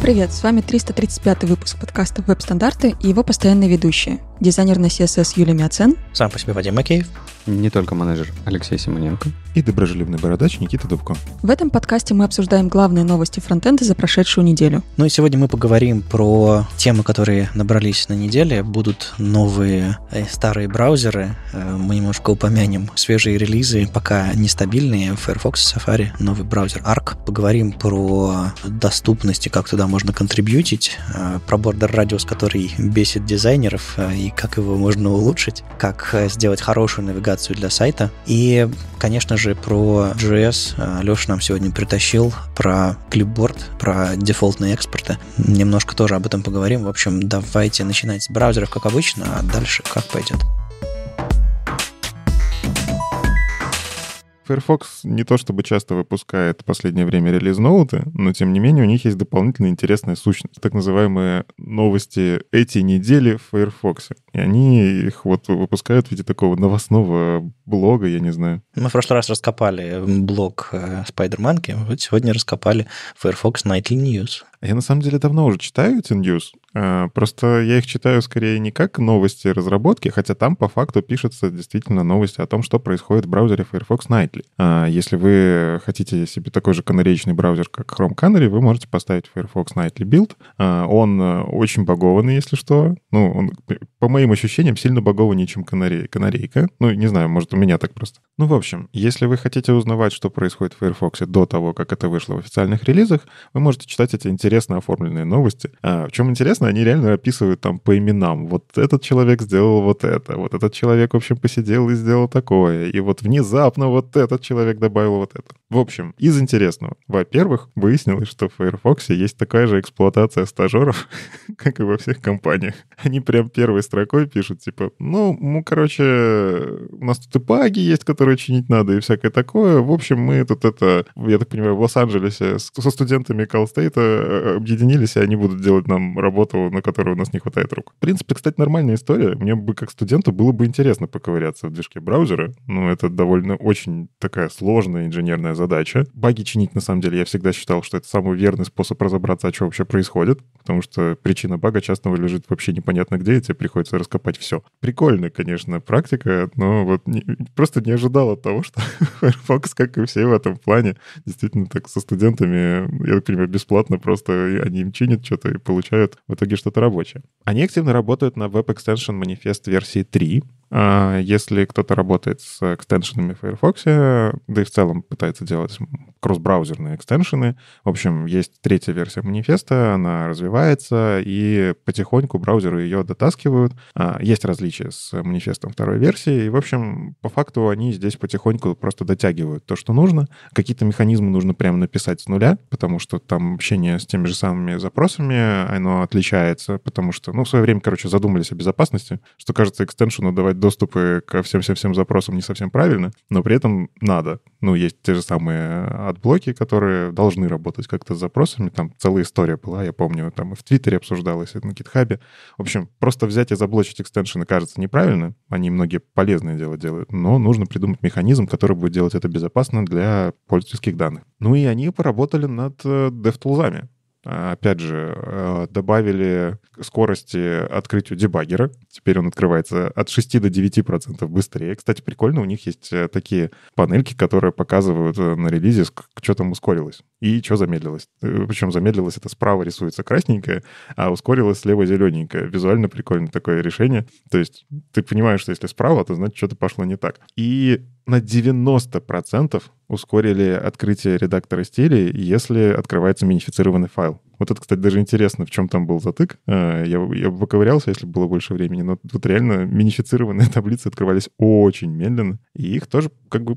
Привет, с вами 335-й выпуск подкаста «Веб-стандарты» и его постоянные ведущие. Дизайнер на CSS Юлия Миоцен. Сам по себе Вадим Макеев. Не только менеджер Алексей Симоненко. И доброжелюбный бородач Никита Дубко. В этом подкасте мы обсуждаем главные новости фронтенда за прошедшую неделю. Ну и сегодня мы поговорим про темы, которые набрались на неделе. Будут новые старые браузеры. Мы немножко упомянем свежие релизы, пока нестабильные. Firefox, Safari, новый браузер Arc. Поговорим про доступность и как туда можно контрибьютить. Про border radius, который бесит дизайнеров, и как его можно улучшить. Как сделать хорошую навигацию для сайта. И, конечно же, про JS Леша нам сегодня притащил, про клипборд, про дефолтные экспорты. Немножко тоже об этом поговорим. В общем, давайте начинать с браузеров, как обычно, а дальше как пойдет. Firefox не то чтобы часто выпускает в последнее время релиз-ноуты, но, тем не менее, у них есть дополнительная интересная сущность. Так называемые новости этой недели в Firefox. И они их вот выпускают в виде такого новостного блога, я не знаю. Мы в прошлый раз раскопали блог Spider-Monkey, вот сегодня раскопали Firefox Nightly News. Я на самом деле давно уже читаю эти ньюс, просто я их читаю скорее не как новости разработки, хотя там по факту пишется действительно новости о том, что происходит в браузере Firefox Nightly. Если вы хотите себе такой же канареечный браузер, как Chrome Canary, вы можете поставить Firefox Nightly build. Он очень багованный, если что. Ну, он, по моим ощущениям, сильно багованнее, чем канарейка. Ну, не знаю, может, у меня так просто. Ну, в общем, если вы хотите узнавать, что происходит в Firefox до того, как это вышло в официальных релизах, вы можете читать эти интересно оформленные новости. В чем интересно, они реально описывают там по именам. Вот этот человек сделал вот это, вот этот человек, в общем, посидел и сделал такое, и вот внезапно вот этот человек добавил вот это. В общем, из интересного. Во-первых, выяснилось, что в Firefox есть такая же эксплуатация стажеров, как и во всех компаниях. Они прям первой строкой пишут, типа, у нас тут и баги есть, которые чинить надо, и всякое такое. В общем, мы тут я так понимаю, в Лос-Анджелесе со студентами Калстейта объединились, и они будут делать нам работу, на которую у нас не хватает рук. В принципе, кстати, нормальная история. Мне бы, как студенту, было бы интересно поковыряться в движке браузера. Ну, это довольно очень такая сложная инженерная задача. Баги чинить, на самом деле, я всегда считал, что это самый верный способ разобраться, о чем вообще происходит, потому что причина бага часто лежит вообще непонятно где, и тебе приходится раскопать все. Прикольная, конечно, практика, но вот просто не ожидал от того, что Firefox, как и все в этом плане, действительно так со студентами, я так понимаю, бесплатно просто они им чинят что-то и получают в итоге что-то рабочее. Они активно работают на Web Extension Manifest версии 3. Если кто-то работает с экстеншенами в Firefox, да и в целом пытается делать кросс-браузерные экстеншены. В общем, есть третья версия манифеста, она развивается, и потихоньку браузеры ее дотаскивают. Есть различия с манифестом второй версии, и, в общем, по факту они здесь потихоньку просто дотягивают то, что нужно. Какие-то механизмы нужно прямо написать с нуля, потому что там общение с теми же самыми запросами, оно отличается, потому что, в свое время, задумались о безопасности, что, кажется, экстеншену давать доступы ко всем-всем-всем запросам не совсем правильно, но при этом надо. Есть те же самые отблоки, которые должны работать как-то с запросами. Там целая история была, я помню, там и в Твиттере обсуждалось, и на GitHub. В общем, просто взять и заблочить экстеншены кажется неправильно. Они многие полезные дела делают, но нужно придумать механизм, который будет делать это безопасно для пользовательских данных. И они поработали над DevTools-ами. Опять же, добавили скорости открытию дебаггера. Теперь он открывается от 6 до 9% быстрее. Кстати, прикольно, у них есть такие панельки, которые показывают на релизе, что там ускорилось и что замедлилось. Причем замедлилось — это справа рисуется красненькое, а ускорилось слева зелененькое. Визуально прикольно такое решение. То есть ты понимаешь, что если справа, то значит что-то пошло не так. И на 90% ускорили открытие редактора стилей, если открывается минифицированный файл. Вот это, кстати, даже интересно, в чем там был затык. Я бы поковырялся, если бы было больше времени, но тут реально минифицированные таблицы открывались очень медленно, и их тоже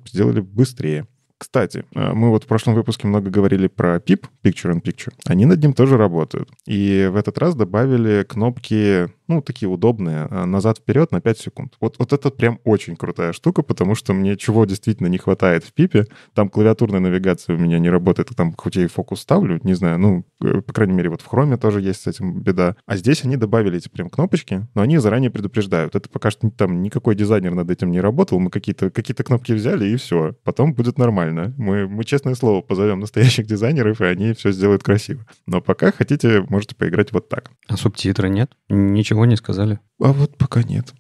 сделали быстрее. Кстати, мы в прошлом выпуске много говорили про PIP, Picture in Picture. Они над ним тоже работают. И в этот раз добавили кнопки, ну, такие удобные, назад-вперед на 5 секунд. Вот это прям очень крутая штука, потому что мне чего действительно не хватает в пипе. Там клавиатурная навигация у меня не работает, там хоть я и фокус ставлю, не знаю, ну, по крайней мере, вот в Chrome тоже есть с этим беда. А здесь они добавили эти прям кнопочки, но они заранее предупреждают. Это пока что там никакой дизайнер над этим не работал, мы какие-то кнопки взяли, и все. Потом будет нормально. Мы, честное слово, позовем настоящих дизайнеров, и они все сделают красиво. Но пока хотите, можете поиграть вот так. А субтитры нет? Ничего не сказали? А вот пока нет.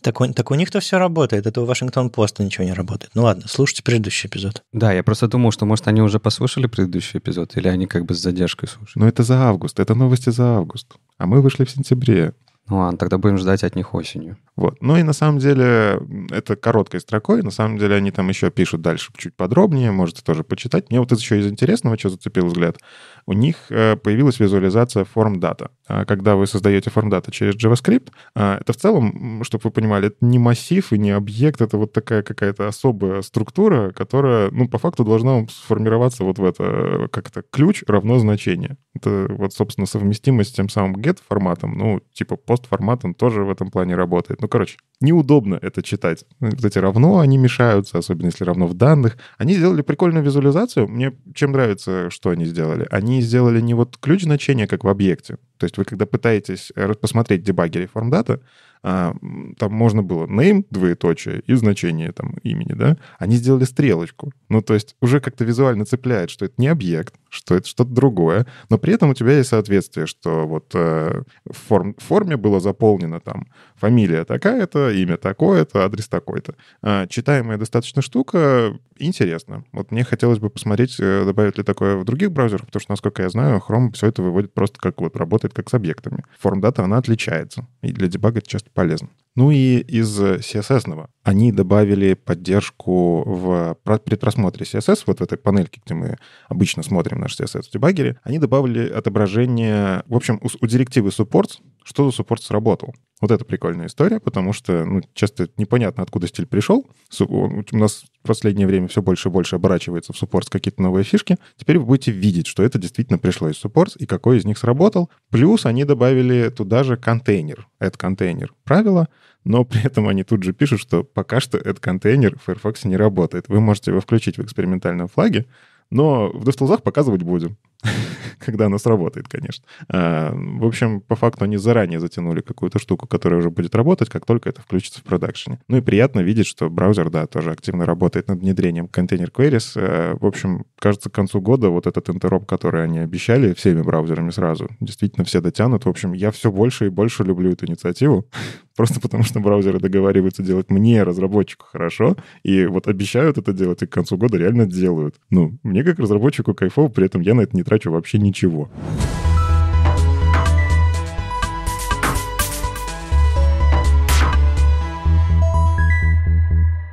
Так у них-то все работает, это у Вашингтон-Поста ничего не работает. Ну ладно, слушайте предыдущий эпизод. Да, я просто думал, что, может, они уже послушали предыдущий эпизод, или они как бы с задержкой слушают. Но это за август, это новости за август. А мы вышли в сентябре. Ну ладно, тогда будем ждать от них осенью. Вот. Ну и на самом деле это короткой строкой. На самом деле они там еще пишут дальше чуть подробнее, можете тоже почитать. Мне вот это еще из интересного, что зацепил взгляд. У них появилась визуализация FormData. Когда вы создаете FormData через JavaScript, это в целом, чтобы вы понимали, это не массив и не объект, это вот такая какая-то особая структура, которая, ну, по факту должна сформироваться вот в это как-то ключ равно значение. Это вот, собственно, совместимость с тем самым get-форматом, ну, типа форматом тоже в этом плане работает. Ну, короче, неудобно это читать. Вот эти равно, они мешаются, особенно если равно в данных. Они сделали прикольную визуализацию. Мне чем нравится, что они сделали? Они сделали не вот ключ значения, как в объекте. То есть вы, когда пытаетесь посмотреть дебаггере FormData, там можно было name, двоеточие, и значение там имени, да? Они сделали стрелочку. Ну, то есть уже как-то визуально цепляет, что это не объект, что это что-то другое, но при этом у тебя есть соответствие, что вот в форме было заполнено там фамилия такая-то, имя такое-то, адрес такой-то. Читаемая достаточно штука, интересно. Вот мне хотелось бы посмотреть, добавят ли такое в других браузерах, потому что, насколько я знаю, Chrome все это выводит просто как вот работает как с объектами. FormData, она отличается, и для дебага это часто полезно. Ну и из CSS-ного. Они добавили поддержку в предпросмотре CSS, вот в этой панельке, где мы обычно смотрим наш CSS в дебаггере. Они добавили отображение, в общем, у директивы supports, что за supports сработал. Вот это прикольная история, потому что, ну, часто непонятно, откуда стиль пришел. У нас в последнее время все больше и больше оборачивается в supports какие-то новые фишки. Теперь вы будете видеть, что это действительно пришло из supports и какой из них сработал. Плюс они добавили туда же контейнер. Это контейнер правило, но при этом они тут же пишут, что пока что этот контейнер в Firefox не работает. Вы можете его включить в экспериментальном флаге, но в DevTools показывать будем, когда она сработает, конечно. В общем, по факту они заранее затянули какую-то штуку, которая уже будет работать, как только это включится в продакшене. Ну и приятно видеть, что браузер, да, тоже активно работает над внедрением контейнер queries. В общем, кажется, к концу года вот этот интероп, который они обещали всеми браузерами сразу, действительно все дотянут. В общем, я все больше и больше люблю эту инициативу, просто потому что браузеры договариваются делать мне, разработчику, хорошо, и вот обещают это делать, и к концу года реально делают. Ну, мне как разработчику кайфово, при этом я на это не трачу вообще ничего.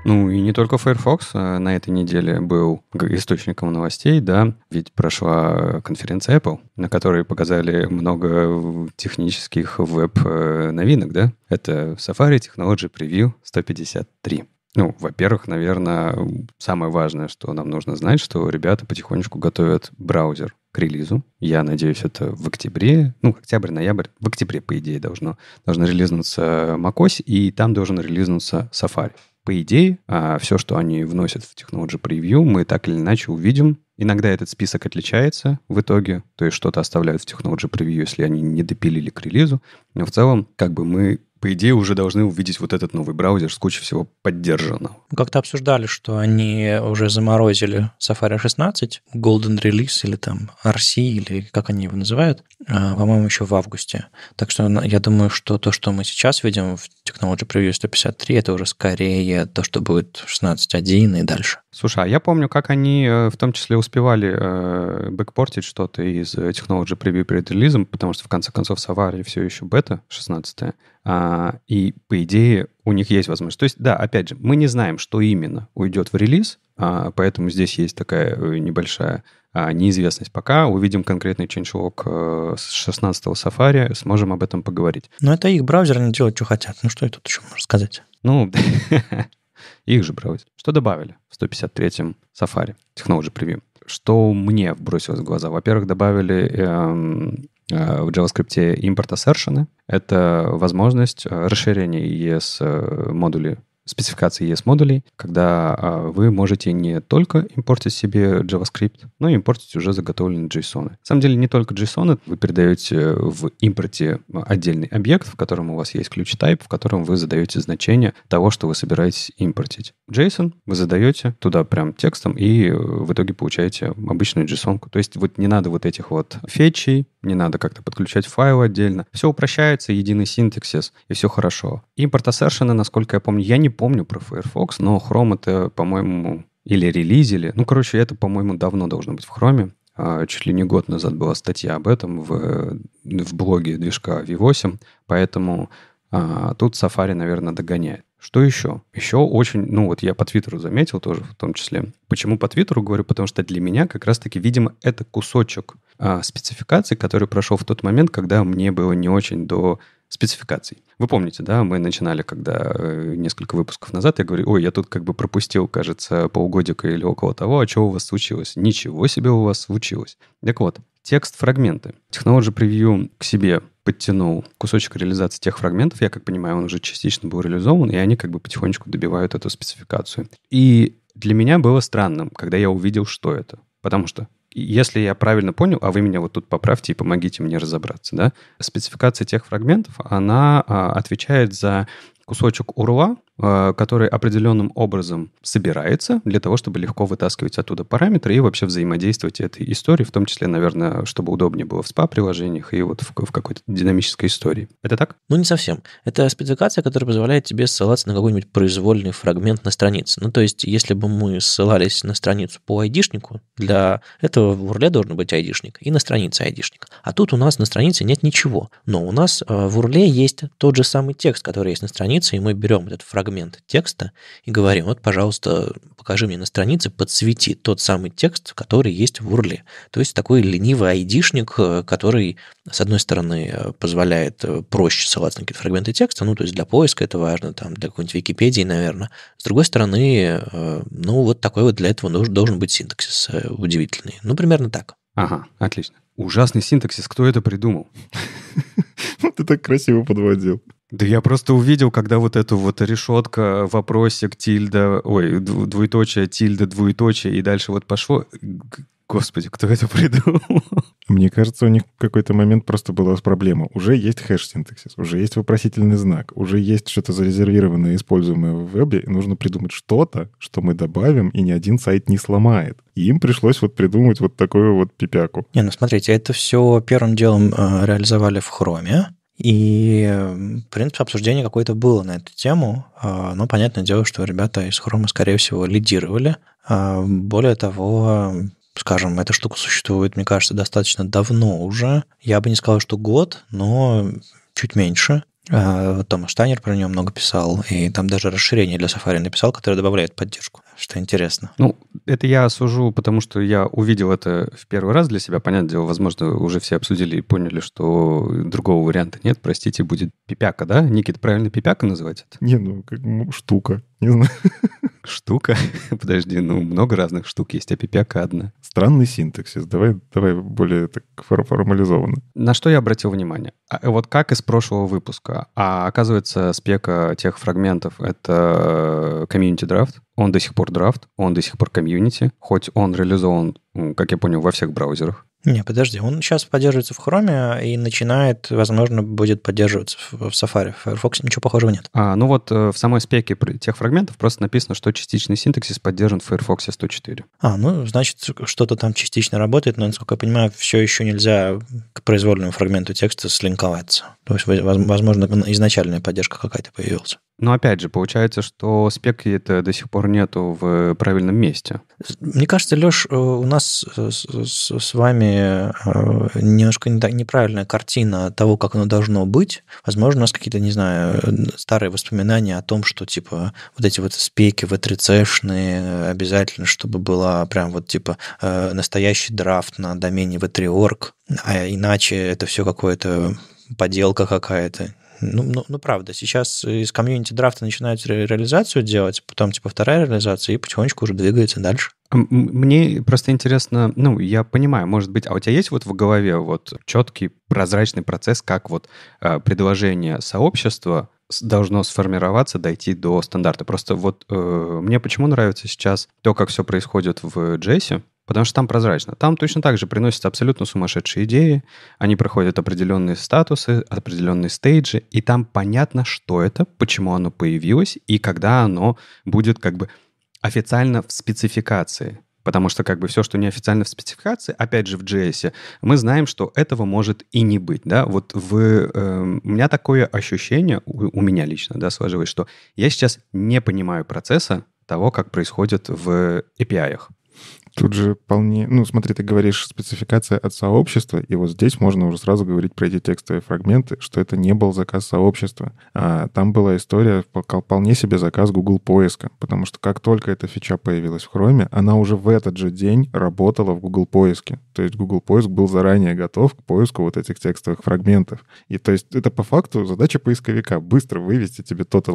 Ну, и не только Firefox на этой неделе был источником новостей, да, ведь прошла конференция Apple, на которой показали много технических веб-новинок, да. Это Safari Technology Preview 153. Ну, во-первых, наверное, самое важное, что нам нужно знать, что ребята потихонечку готовят браузер к релизу. Я надеюсь, это в октябре, ну, октябрь, ноябрь, в октябре, по идее, должно релизнуться macOS, и там должен релизнуться Safari. По идее, все, что они вносят в Technology Preview, мы так или иначе увидим. Иногда этот список отличается в итоге, то есть что-то оставляют в Technology Preview, если они не допилили к релизу. Но в целом, как бы мы, по идее, уже должны увидеть вот этот новый браузер с кучей всего поддержанного. Как-то обсуждали, что они уже заморозили Safari 16, Golden Release или там RC, или как они его называют, по-моему, еще в августе. Так что я думаю, что то, что мы сейчас видим в Technology Preview 153, это уже скорее то, что будет 16.1 и дальше. Слушай, а я помню, как они в том числе успевали бэкпортить что-то из Technology Preview перед релизом, потому что в конце концов Safari все еще бета 16-я. И, по идее, у них есть возможность. То есть, да, опять же, мы не знаем, что именно уйдет в релиз, поэтому здесь есть такая небольшая неизвестность пока. Увидим конкретный changelog с 16-го Safari, сможем об этом поговорить. Но это их браузер, они делают, что хотят. Ну, что я тут еще могу сказать? Ну, их же браузер. Что добавили в 153-м Safari Technology Preview? Что мне бросилось в глаза? Во-первых, добавили в JavaScript импорт-ассершены. Это возможность расширения ES-модулей, спецификации ES-модулей, когда вы можете не только импортить себе JavaScript, но и импортить уже заготовленные JSON. На самом деле не только JSON, вы передаете в импорте отдельный объект, в котором у вас есть ключ-тайп, в котором вы задаете значение того, что вы собираетесь импортить. JSON вы задаете туда прям текстом, и в итоге получаете обычную JSON-ку. То есть вот не надо вот этих вот фетчей, не надо как-то подключать файлы отдельно. Все упрощается, единый синтаксис, и все хорошо. Импорт-ассершены, насколько я помню, я не помню про Firefox, но Chrome это, по-моему, или релизили. Ну, короче, это, по-моему, давно должно быть в Chrome. Чуть ли не год назад была статья об этом в блоге движка V8, поэтому тут Safari, наверное, догоняет. Что еще? Еще очень, ну вот я по Твиттеру заметил тоже в том числе. Почему по Твиттеру говорю? Потому что для меня как раз-таки, видимо, это кусочек спецификации, который прошел в тот момент, когда мне было не очень до спецификаций. Вы помните, да, мы начинали, когда несколько выпусков назад, я говорю, ой, я тут как бы пропустил, кажется, полгодика или около того, а что у вас случилось? Ничего себе у вас случилось. Так вот, текст-фрагменты. Technology Preview к себе подтянул кусочек реализации тех фрагментов. Я как понимаю, он уже частично был реализован, и они как бы потихонечку добивают эту спецификацию. И для меня было странным, когда я увидел, что это. Потому что, если я правильно понял, а вы меня вот тут поправьте и помогите мне разобраться, да, спецификация тех фрагментов, она отвечает за кусочек урла, который определенным образом собирается для того, чтобы легко вытаскивать оттуда параметры и вообще взаимодействовать этой историей, в том числе, наверное, чтобы удобнее было в SPA-приложениях и вот в какой-то динамической истории. Это так? Ну, не совсем. Это спецификация, которая позволяет тебе ссылаться на какой-нибудь произвольный фрагмент на странице. Ну, то есть, если бы мы ссылались на страницу по айдишнику, для этого в урле должен быть айдишник и на странице айдишник. А тут у нас на странице нет ничего. Но у нас в урле есть тот же самый текст, который есть на странице, и мы берем этот фрагмент текста и говорим, вот, пожалуйста, покажи мне на странице, подсвети тот самый текст, который есть в урле. То есть такой ленивый айдишник, который, с одной стороны, позволяет проще ссылаться на какие-то фрагменты текста, ну, то есть для поиска это важно, там, для какой-нибудь Википедии, наверное. С другой стороны, ну, вот такой вот для этого должен быть синтаксис удивительный. Ну, примерно так. Ага, отлично. Ужасный синтаксис, кто это придумал? Ты так красиво подводил. Да я просто увидел, когда вот эта вот решетка, вопросик, тильда, ой, двоеточие, тильда, двоеточие, и дальше вот пошло. Господи, кто это придумал? Мне кажется, у них в какой-то момент просто была проблема. Уже есть хэш-синтаксис, уже есть вопросительный знак, уже есть что-то зарезервированное, используемое в вебе, и нужно придумать что-то, что мы добавим, и ни один сайт не сломает. И им пришлось вот придумать вот такую вот пипяку. Не, ну смотрите, это все первым делом реализовали в Chrome, и, в принципе, обсуждение какое-то было на эту тему, но понятное дело, что ребята из Chrome, скорее всего, лидировали. Более того, скажем, эта штука существует, мне кажется, достаточно давно уже. Я бы не сказал, что год, но чуть меньше. Томас Штайнер про нее много писал, и там даже расширение для Safari написал, которое добавляет поддержку, что интересно. Ну, это я сужу, потому что я увидел это в первый раз для себя. Понятное дело, возможно, уже все обсудили и поняли, что другого варианта нет. Простите, будет пипяка, да? Никит, правильно пипяка называть это? Не, ну, как штука. Не знаю. Штука? Подожди, ну, много разных штук есть, а пипяка одна. Странный синтаксис. Давай более так формализованно. На что я обратил внимание? Вот как из прошлого выпуска. А оказывается, спека тех фрагментов — это community draft. Он до сих пор драфт, он до сих пор комьюнити, хоть он реализован, как я понял, во всех браузерах. Не, подожди, он сейчас поддерживается в Chrome и начинает, возможно, будет поддерживаться в Safari. В Firefox ничего похожего нет. Ну вот в самой спеке тех фрагментов просто написано, что частичный синтаксис поддержан в Firefox 104. Ну, значит, что-то там частично работает, но, насколько я понимаю, все еще нельзя к произвольному фрагменту текста слинковаться. То есть, возможно, изначальная поддержка какая-то появилась. Но опять же, получается, что спеки-то до сих пор нету в правильном месте. Мне кажется, Леш, у нас с вами немножко неправильная картина того, как оно должно быть. Возможно, у нас какие-то, не знаю, старые воспоминания о том, что типа вот эти вот спеки W3C-шные обязательно, чтобы была прям вот типа настоящий драфт на домене W3.org, а иначе это все какое-то поделка какая-то. Ну, правда, сейчас из комьюнити драфта начинают реализацию делать, потом типа вторая реализация, и потихонечку уже двигается дальше. Мне просто интересно, ну, я понимаю, может быть, а у тебя есть вот в голове вот четкий прозрачный процесс, как вот предложение сообщества должно сформироваться, дойти до стандарта? Просто вот мне почему нравится сейчас то, как все происходит в JS, потому что там прозрачно. Там точно так же приносятся абсолютно сумасшедшие идеи, они проходят определенные статусы, определенные стейджи, и там понятно, что это, почему оно появилось и когда оно будет как бы официально в спецификации. Потому что как бы все, что неофициально в спецификации, опять же в JS, мы знаем, что этого может и не быть. Да? Вот у меня такое ощущение, у меня лично, да, сложилось, что я сейчас не понимаю процесса того, как происходит в API-ах. Тут же вполне... Ну, смотри, ты говоришь спецификация от сообщества, и вот здесь можно уже сразу говорить про эти текстовые фрагменты, что это не был заказ сообщества. А там была история, вполне себе заказ Google поиска, потому что как только эта фича появилась в Chrome, она уже в этот же день работала в Google поиске. То есть Google поиск был заранее готов к поиску вот этих текстовых фрагментов. И то есть это по факту задача поисковика — быстро вывести тебе тот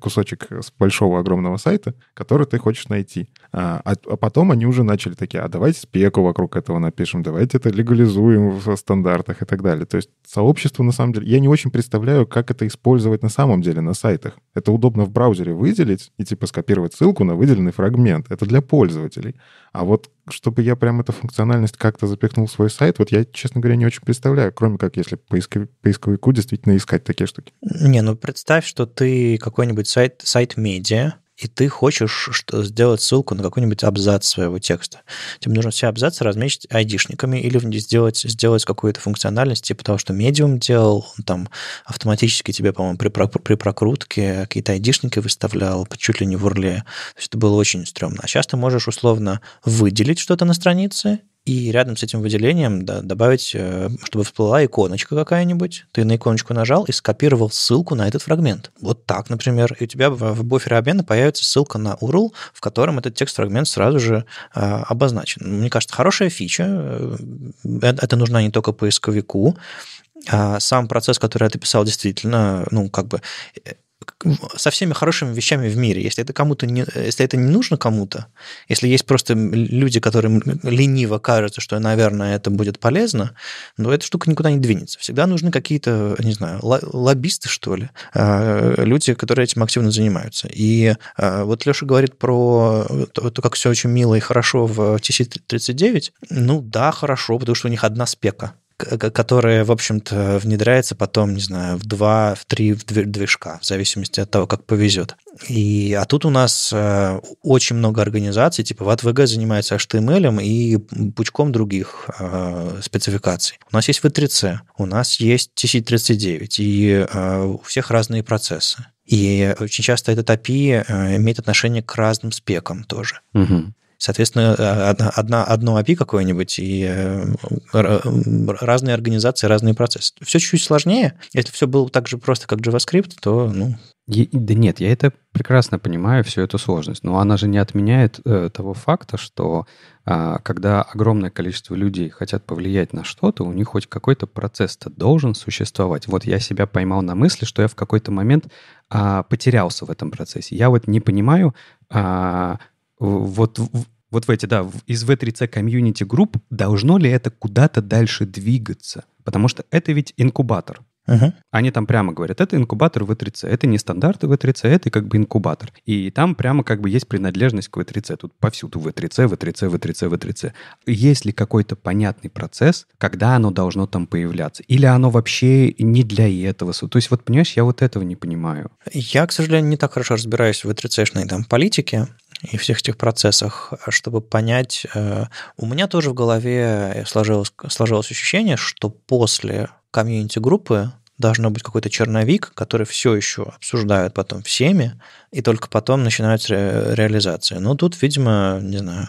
кусочек с большого огромного сайта, который ты хочешь найти. А потом они уже начали такие: а давайте спеку вокруг этого напишем, давайте это легализуем в стандартах и так далее. То есть сообщество, на самом деле, я не очень представляю, как это использовать на самом деле на сайтах. Это удобно в браузере выделить и типа скопировать ссылку на выделенный фрагмент. Это для пользователей. А вот чтобы я прям эту функциональность как-то запихнул в свой сайт, вот я, честно говоря, не очень представляю, кроме как если поисковику действительно искать такие штуки. Не, ну представь, что ты какой-нибудь сайт медиа, и ты хочешь сделать ссылку на какой-нибудь абзац своего текста. Тебе нужно все абзацы размечить айдишниками или сделать какую-то функциональность, типа того, что Medium делал, там автоматически тебе, по-моему, при прокрутке какие-то айдишники выставлял, чуть ли не в урле. То есть это было очень стрёмно. А сейчас ты можешь условно выделить что-то на странице, и рядом с этим выделением, да, добавить, чтобы всплыла иконочка какая-нибудь. Ты на иконочку нажал и скопировал ссылку на этот фрагмент. Вот так, например. И у тебя в буфере обмена появится ссылка на URL, в котором этот текст-фрагмент сразу же обозначен. Мне кажется, хорошая фича. Это нужно не только поисковику. Сам процесс, который ты писал, действительно, ну, как бы... со всеми хорошими вещами в мире. Если это не нужно кому-то, если есть просто люди, которым лениво кажется, что, наверное, это будет полезно, но эта штука никуда не двинется. Всегда нужны какие-то, не знаю, лоббисты, что ли, люди, которые этим активно занимаются. И вот Леша говорит про то, как все очень мило и хорошо в TC39. Ну да, хорошо, потому что у них одна спека, которая, в общем-то, внедряется потом, не знаю, в 2-3 движка, в зависимости от того, как повезет. А тут у нас очень много организаций, типа WebKit занимается HTML и пучком других спецификаций. У нас есть W3C, у нас есть TC39, и у всех разные процессы. И очень часто этот API имеет отношение к разным спекам тоже. Угу. Соответственно, одно API какое-нибудь и разные организации, разные процессы. Все чуть-чуть сложнее. Если все было так же просто, как JavaScript, то, ну... Да нет, я это прекрасно понимаю, всю эту сложность. Но она же не отменяет того факта, что когда огромное количество людей хотят повлиять на что-то, у них хоть какой-то процесс-то должен существовать. Вот я себя поймал на мысли, что я в какой-то момент потерялся в этом процессе. Я вот не понимаю... Вот в эти, да, из W3C комьюнити групп должно ли это куда-то дальше двигаться? Потому что это ведь инкубатор. Uh-huh. Они там прямо говорят, это инкубатор W3C, это не стандарты W3C, это как бы инкубатор. И там прямо как бы есть принадлежность к W3C. Тут повсюду W3C, W3C, W3C, W3C. Есть ли какой-то понятный процесс, когда оно должно там появляться? Или оно вообще не для этого? То есть вот, понимаешь, я вот этого не понимаю. Я, к сожалению, не так хорошо разбираюсь в W3C-шной там политике и всех этих процессах, чтобы понять. У меня тоже в голове сложилось ощущение, что после комьюнити-группы должно быть какой-то черновик, который все еще обсуждают потом всеми, и только потом начинаются реализации. Но тут, видимо, не знаю,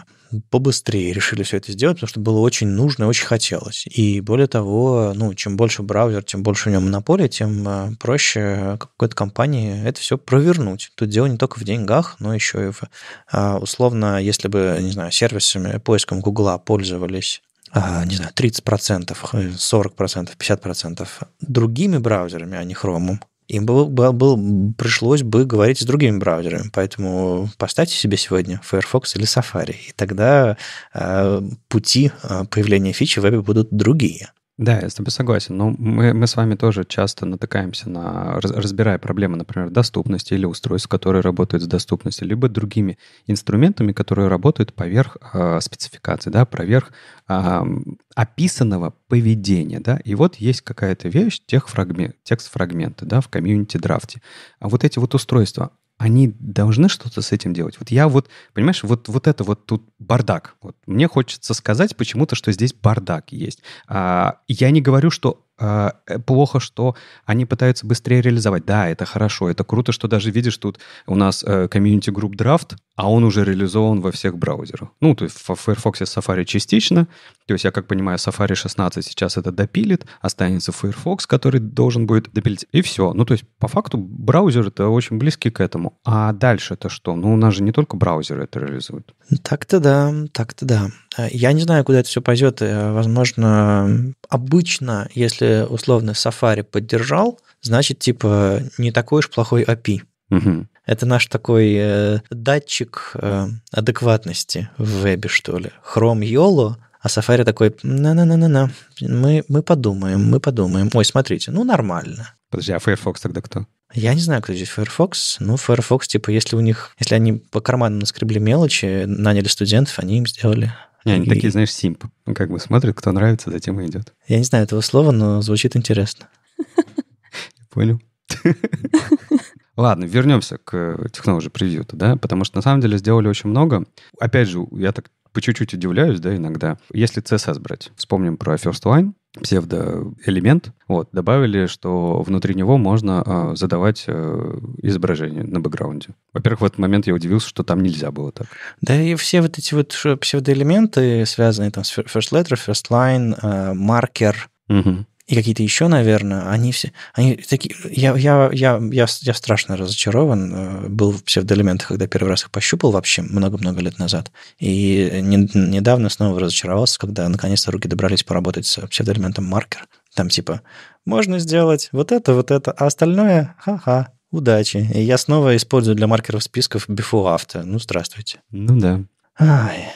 побыстрее решили все это сделать, потому что было очень нужно и очень хотелось. И более того, ну, чем больше браузер, тем больше в нем монополии, тем проще какой-то компании это все провернуть. Тут дело не только в деньгах, но еще и в... Условно, если бы, не знаю, сервисами, поиском Гугла пользовались, не знаю, 30%, 40%, 50% другими браузерами, а не Chrome, им пришлось бы говорить с другими браузерами. Поэтому поставьте себе сегодня Firefox или Safari, и тогда пути появления фичи в вебе будут другие. Да, я с тобой согласен. Но мы с вами тоже часто натыкаемся на, разбирая проблемы, например, доступности или устройств, которые работают с доступностью, либо другими инструментами, которые работают поверх спецификации, да, поверх описанного поведения. Да. И вот есть какая-то вещь, текст-фрагменты, да, в комьюнити-драфте. А вот эти вот устройства, они должны что-то с этим делать. Вот я вот, понимаешь, вот это вот тут бардак. Вот мне хочется сказать почему-то, что здесь бардак есть. Я не говорю, что плохо, что они пытаются быстрее реализовать. Да, это хорошо, это круто, что даже видишь, тут у нас комьюнити-групп драфт, а он уже реализован во всех браузерах. Ну, то есть в Firefox и Safari частично. То есть я, как понимаю, Safari 16 сейчас это допилит, останется Firefox, который должен будет допилить, и все. Ну, то есть по факту браузеры это очень близки к этому. А дальше это что? Ну, у нас же не только браузеры это реализуют. Так-то да, так-то да. Я не знаю, куда это все пойдет. Возможно, обычно, если условно Safari поддержал, значит, типа, не такой уж плохой API. Угу. Это наш такой датчик адекватности в вебе, что ли. Chrome YOLO, а Safari такой, на-на-на-на-на, мы подумаем. Ой, смотрите, ну нормально. Подожди, а Firefox тогда кто? Я не знаю, кто здесь Firefox, но Firefox, типа, если они по карманам наскребли мелочи, наняли студентов, они им сделали. Не, они такие, знаешь, симп. Ну, как бы смотрят, кто нравится, затем и идет. Я не знаю этого слова, но звучит интересно. Понял. Ладно, вернемся к Technology Preview, да, потому что на самом деле сделали очень много. Опять же, я так по чуть-чуть удивляюсь, да, иногда. Если CSS брать, вспомним про First Line, псевдоэлемент, вот, добавили, что внутри него можно задавать изображение на бэкграунде. Во-первых, в этот момент я удивился, что там нельзя было так. Да и все вот эти вот псевдоэлементы, связанные там с First Letter, First Line, маркер, угу, и какие-то еще, наверное, они все... Они такие, я страшно разочарован был в псевдоэлементах, когда первый раз их пощупал вообще много-много лет назад. И недавно снова разочаровался, когда наконец-то руки добрались поработать с псевдоэлементом маркер. Там типа можно сделать вот это, а остальное ха-ха, удачи. И я снова использую для маркеров списков before after. Ну, здравствуйте. Ну да. Ай...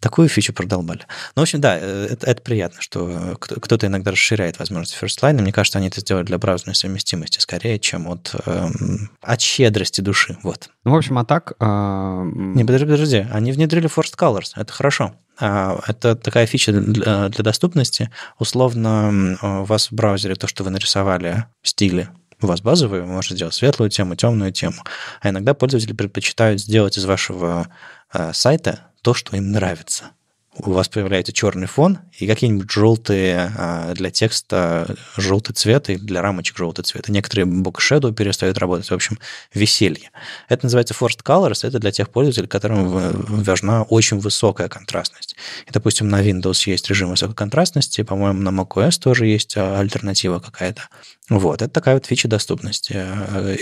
Такую фичу продолбали. Ну, в общем, да, это приятно, что кто-то иногда расширяет возможности First Line. Мне кажется, они это сделали для браузерной совместимости скорее, чем от щедрости души. Вот. Ну, в общем, а так... Не, подожди. Они внедрили Forced Colors. Это хорошо. Это такая фича для доступности. Условно, у вас в браузере то, что вы нарисовали стили, у вас базовые, вы можете сделать светлую тему, темную тему. А иногда пользователи предпочитают сделать из вашего сайта то, что им нравится. У вас появляется черный фон и какие-нибудь желтые для текста желтый цвет и для рамочек желтый цвет. И некоторые бокшэдоу перестают работать. В общем, веселье. Это называется Forced Colors. Это для тех пользователей, которым важна очень высокая контрастность. И, допустим, на Windows есть режим высокой контрастности. По-моему, на macOS тоже есть альтернатива какая-то. Вот. Это такая вот фича доступности.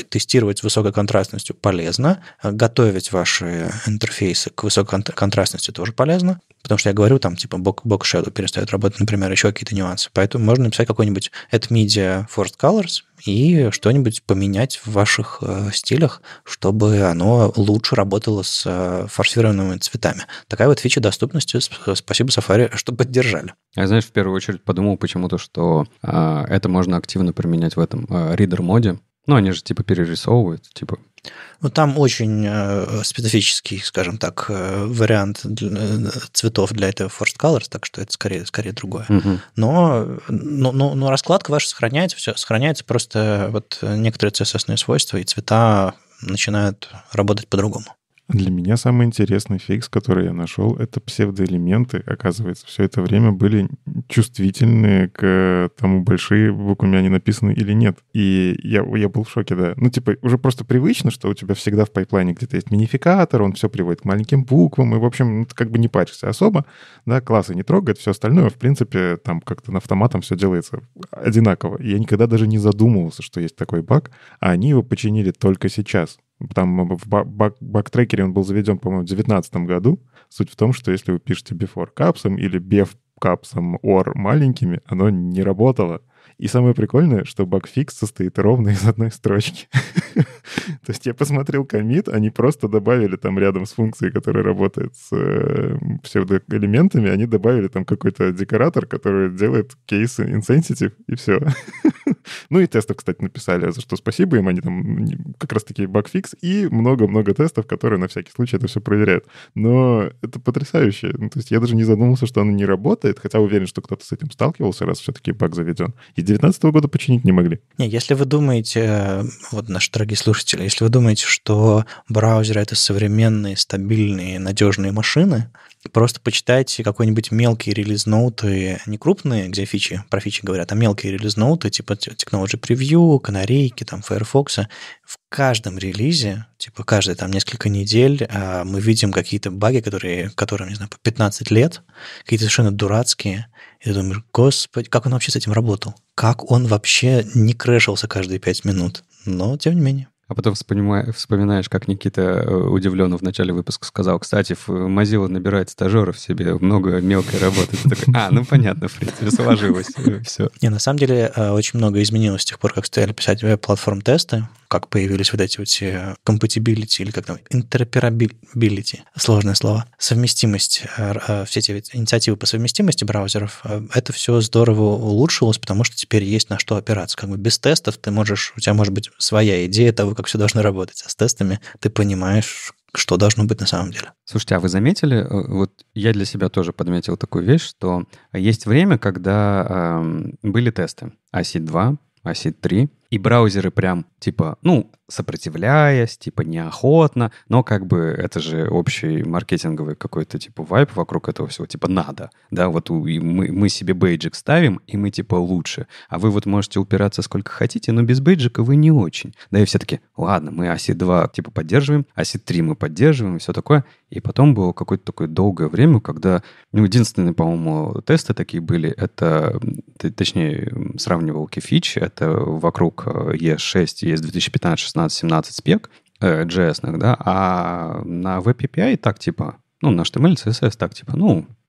Тестировать с высокой контрастностью полезно. Готовить ваши интерфейсы к высокой контрастности тоже полезно. Потому что я говорю, там, типа, бок-шэдоу перестает работать, например, еще какие-то нюансы. Поэтому можно написать какой-нибудь at media forced colors и что-нибудь поменять в ваших стилях, чтобы оно лучше работало с форсированными цветами. Такая вот фича доступности. Спасибо Safari, что поддержали. Я, знаешь, в первую очередь подумал почему-то, что это можно активно применять в этом reader-моде. Ну, они же, типа, перерисовывают, типа... Ну, там очень специфический, скажем так, вариант цветов для этого Forced Colors, так что это скорее другое. Угу. Но раскладка ваша сохраняется, все сохраняется, просто вот некоторые CSS-ные свойства и цвета начинают работать по-другому. Для меня самый интересный фикс, который я нашел, это псевдоэлементы. Оказывается, все это время были чувствительны к тому, большие буквами они написаны или нет. И я был в шоке, да. Ну, типа, уже просто привычно, что у тебя всегда в пайплайне где-то есть минификатор, он все приводит к маленьким буквам, и, в общем, ты как бы не паришься особо, да, классы не трогает, все остальное, в принципе, там как-то на автоматом все делается одинаково. И я никогда даже не задумывался, что есть такой баг, а они его починили только сейчас. Там в бак-трекере он был заведен, по-моему, в 2019 году. Суть в том, что если вы пишете before капсом или bef капсом or маленькими, оно не работало. И самое прикольное, что багфикс состоит ровно из одной строчки. То есть я посмотрел коммит, они просто добавили там рядом с функцией, которая работает с псевдоэлементами, они добавили там какой-то декоратор, который делает кейсы insensitive, и все. Ну и тестов, кстати, написали, за что спасибо им, они там как раз-таки багфикс и много-много тестов, которые на всякий случай это все проверяют. Но это потрясающе. Ну, то есть я даже не задумался, что оно не работает, хотя уверен, что кто-то с этим сталкивался, раз все-таки баг заведен. И 2019 года починить не могли. Не, если вы думаете, вот наши дорогие слушатели, если вы думаете, что браузеры — это современные, стабильные, надежные машины, просто почитайте какой-нибудь мелкий релиз-ноуты, не крупные, где фичи, про фичи говорят, а мелкие релиз-ноуты, типа Technology Preview, канарейки, там, Firefox. В каждом релизе, типа каждые там несколько недель, мы видим какие-то баги, которым, не знаю, по 15 лет, какие-то совершенно дурацкие. И ты думаешь, господи, как он вообще с этим работал? Как он вообще не крэшился каждые 5 минут? Но, тем не менее. А потом вспоминаешь, как Никита удивленно в начале выпуска сказал, кстати, Mozilla набирает стажеров себе, много мелкой работы. Ты такой, ну понятно, в принципе, сложилось, все. Не, на самом деле очень много изменилось с тех пор, как стали писать веб-платформ-тесты, как появились вот эти compatibility или как там, interoperability, сложное слово, совместимость, все эти инициативы по совместимости браузеров, это все здорово улучшилось, потому что теперь есть на что опираться. Как бы без тестов у тебя может быть своя идея того, как все должно работать, а с тестами ты понимаешь, что должно быть на самом деле. Слушайте, а вы заметили, вот я для себя тоже подметил такую вещь, что есть время, когда были тесты ACID 2, ACID 3, и браузеры прям, типа, сопротивляясь, типа, неохотно, но как бы это же общий маркетинговый какой-то, типа, вайб вокруг этого всего, типа, надо, да, вот мы себе бейджик ставим, и мы, типа, лучше, а вы вот можете упираться сколько хотите, но без бейджика вы не очень, да, и все-таки, ладно, мы ACID 2, типа, поддерживаем, ACID 3 мы поддерживаем, и все такое, и потом было какое-то такое долгое время, когда, единственные, по-моему, тесты такие были, это, точнее, сравнивалки фич, это вокруг ES6, ES 2015, 16, 17 спек JS-ных, да, а на WebAPI так типа, на HTML, CSS так типа,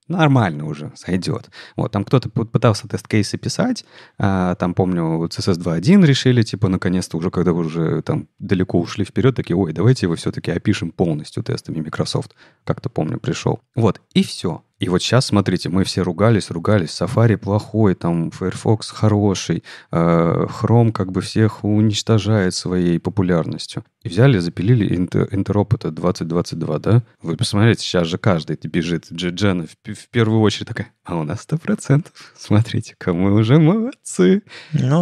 нормально уже, сойдет. Вот, там кто-то пытался тест-кейсы писать, там, помню, CSS 2.1 решили, типа, наконец-то уже, когда вы уже там далеко ушли вперед, такие, ой, давайте его все-таки опишем полностью тестами, Microsoft, как-то, помню, пришел. Вот, и все. И вот сейчас, смотрите, мы все ругались, Safari плохой, там, Firefox хороший, Chrome как бы всех уничтожает своей популярностью. И взяли, запилили Interoperability 2022, да? Вы посмотрите, сейчас же каждый бежит, Джена в первую очередь такая, а у нас 100%, смотрите-ка, мы уже молодцы.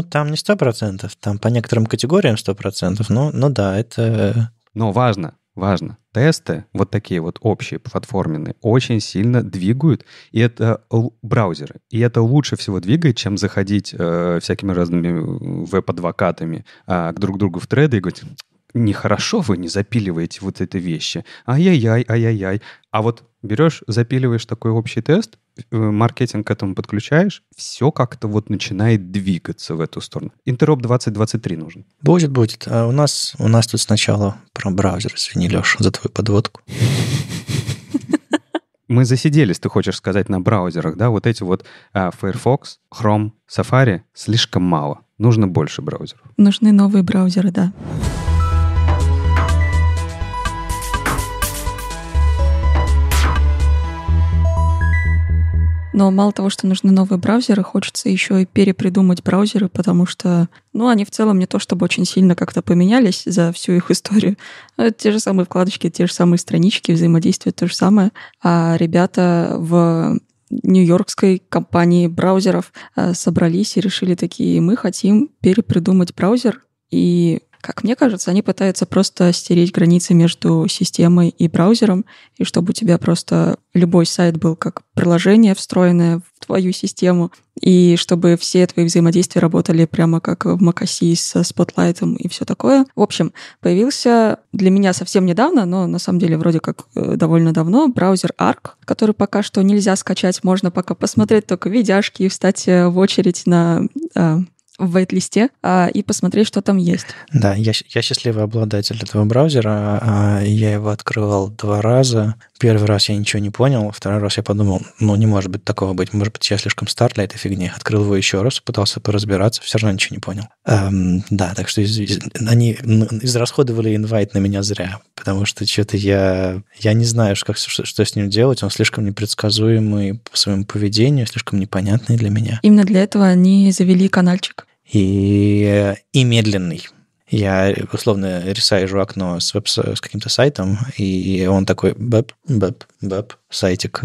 Там не 100%, там по некоторым категориям 100%, но да, это... Но важно. Тесты, вот такие вот общие, платформенные, очень сильно двигают, и это браузеры. И это лучше всего двигает, чем заходить всякими разными веб-адвокатами друг к другу в треды и говорить, нехорошо вы не запиливаете вот эти вещи. Ай-яй-яй. А вот берешь, запиливаешь такой общий тест, маркетинг к этому подключаешь, все как-то вот начинает двигаться в эту сторону. Интероп 2023 нужен. Будет. А у нас тут сначала про браузер, извини, Леша, за твою подводку. Мы засиделись, ты хочешь сказать, на браузерах, да? Вот эти вот Firefox, Chrome, Safari слишком мало. Нужно больше браузеров. Нужны новые браузеры, да. Но мало того, что нужны новые браузеры, хочется еще и перепридумать браузеры, потому что, они в целом не то чтобы очень сильно как-то поменялись за всю их историю. Это те же самые вкладочки, те же самые странички, взаимодействие то же самое. А ребята в нью-йоркской компании браузеров собрались и решили такие, мы хотим перепридумать браузер. И, как мне кажется, они пытаются просто стереть границы между системой и браузером, и чтобы у тебя просто... любой сайт был как приложение, встроенное в твою систему, и чтобы все твои взаимодействия работали прямо как в macOS со Spotlight'ом и все такое. В общем, появился для меня совсем недавно, но на самом деле вроде как довольно давно, браузер Arc, который пока что нельзя скачать, можно пока посмотреть только видяшки и встать в очередь на в вайт-листе и посмотреть, что там есть. Да, я счастливый обладатель этого браузера. Я его открывал 2 раза. Первый раз я ничего не понял, 2-й раз я подумал, ну, не может быть такого быть. Может быть, я слишком стар для этой фигни. Открыл его еще раз, пытался поразбираться, все равно ничего не понял. Да, так что они израсходовали инвайт на меня зря, потому что что-то я не знаю, что с ним делать. Он слишком непредсказуемый по своему поведению, слишком непонятный для меня. Именно для этого они завели канальчик. И медленный. Я, условно, рисажу окно с каким-то сайтом, и он такой бэп, сайтик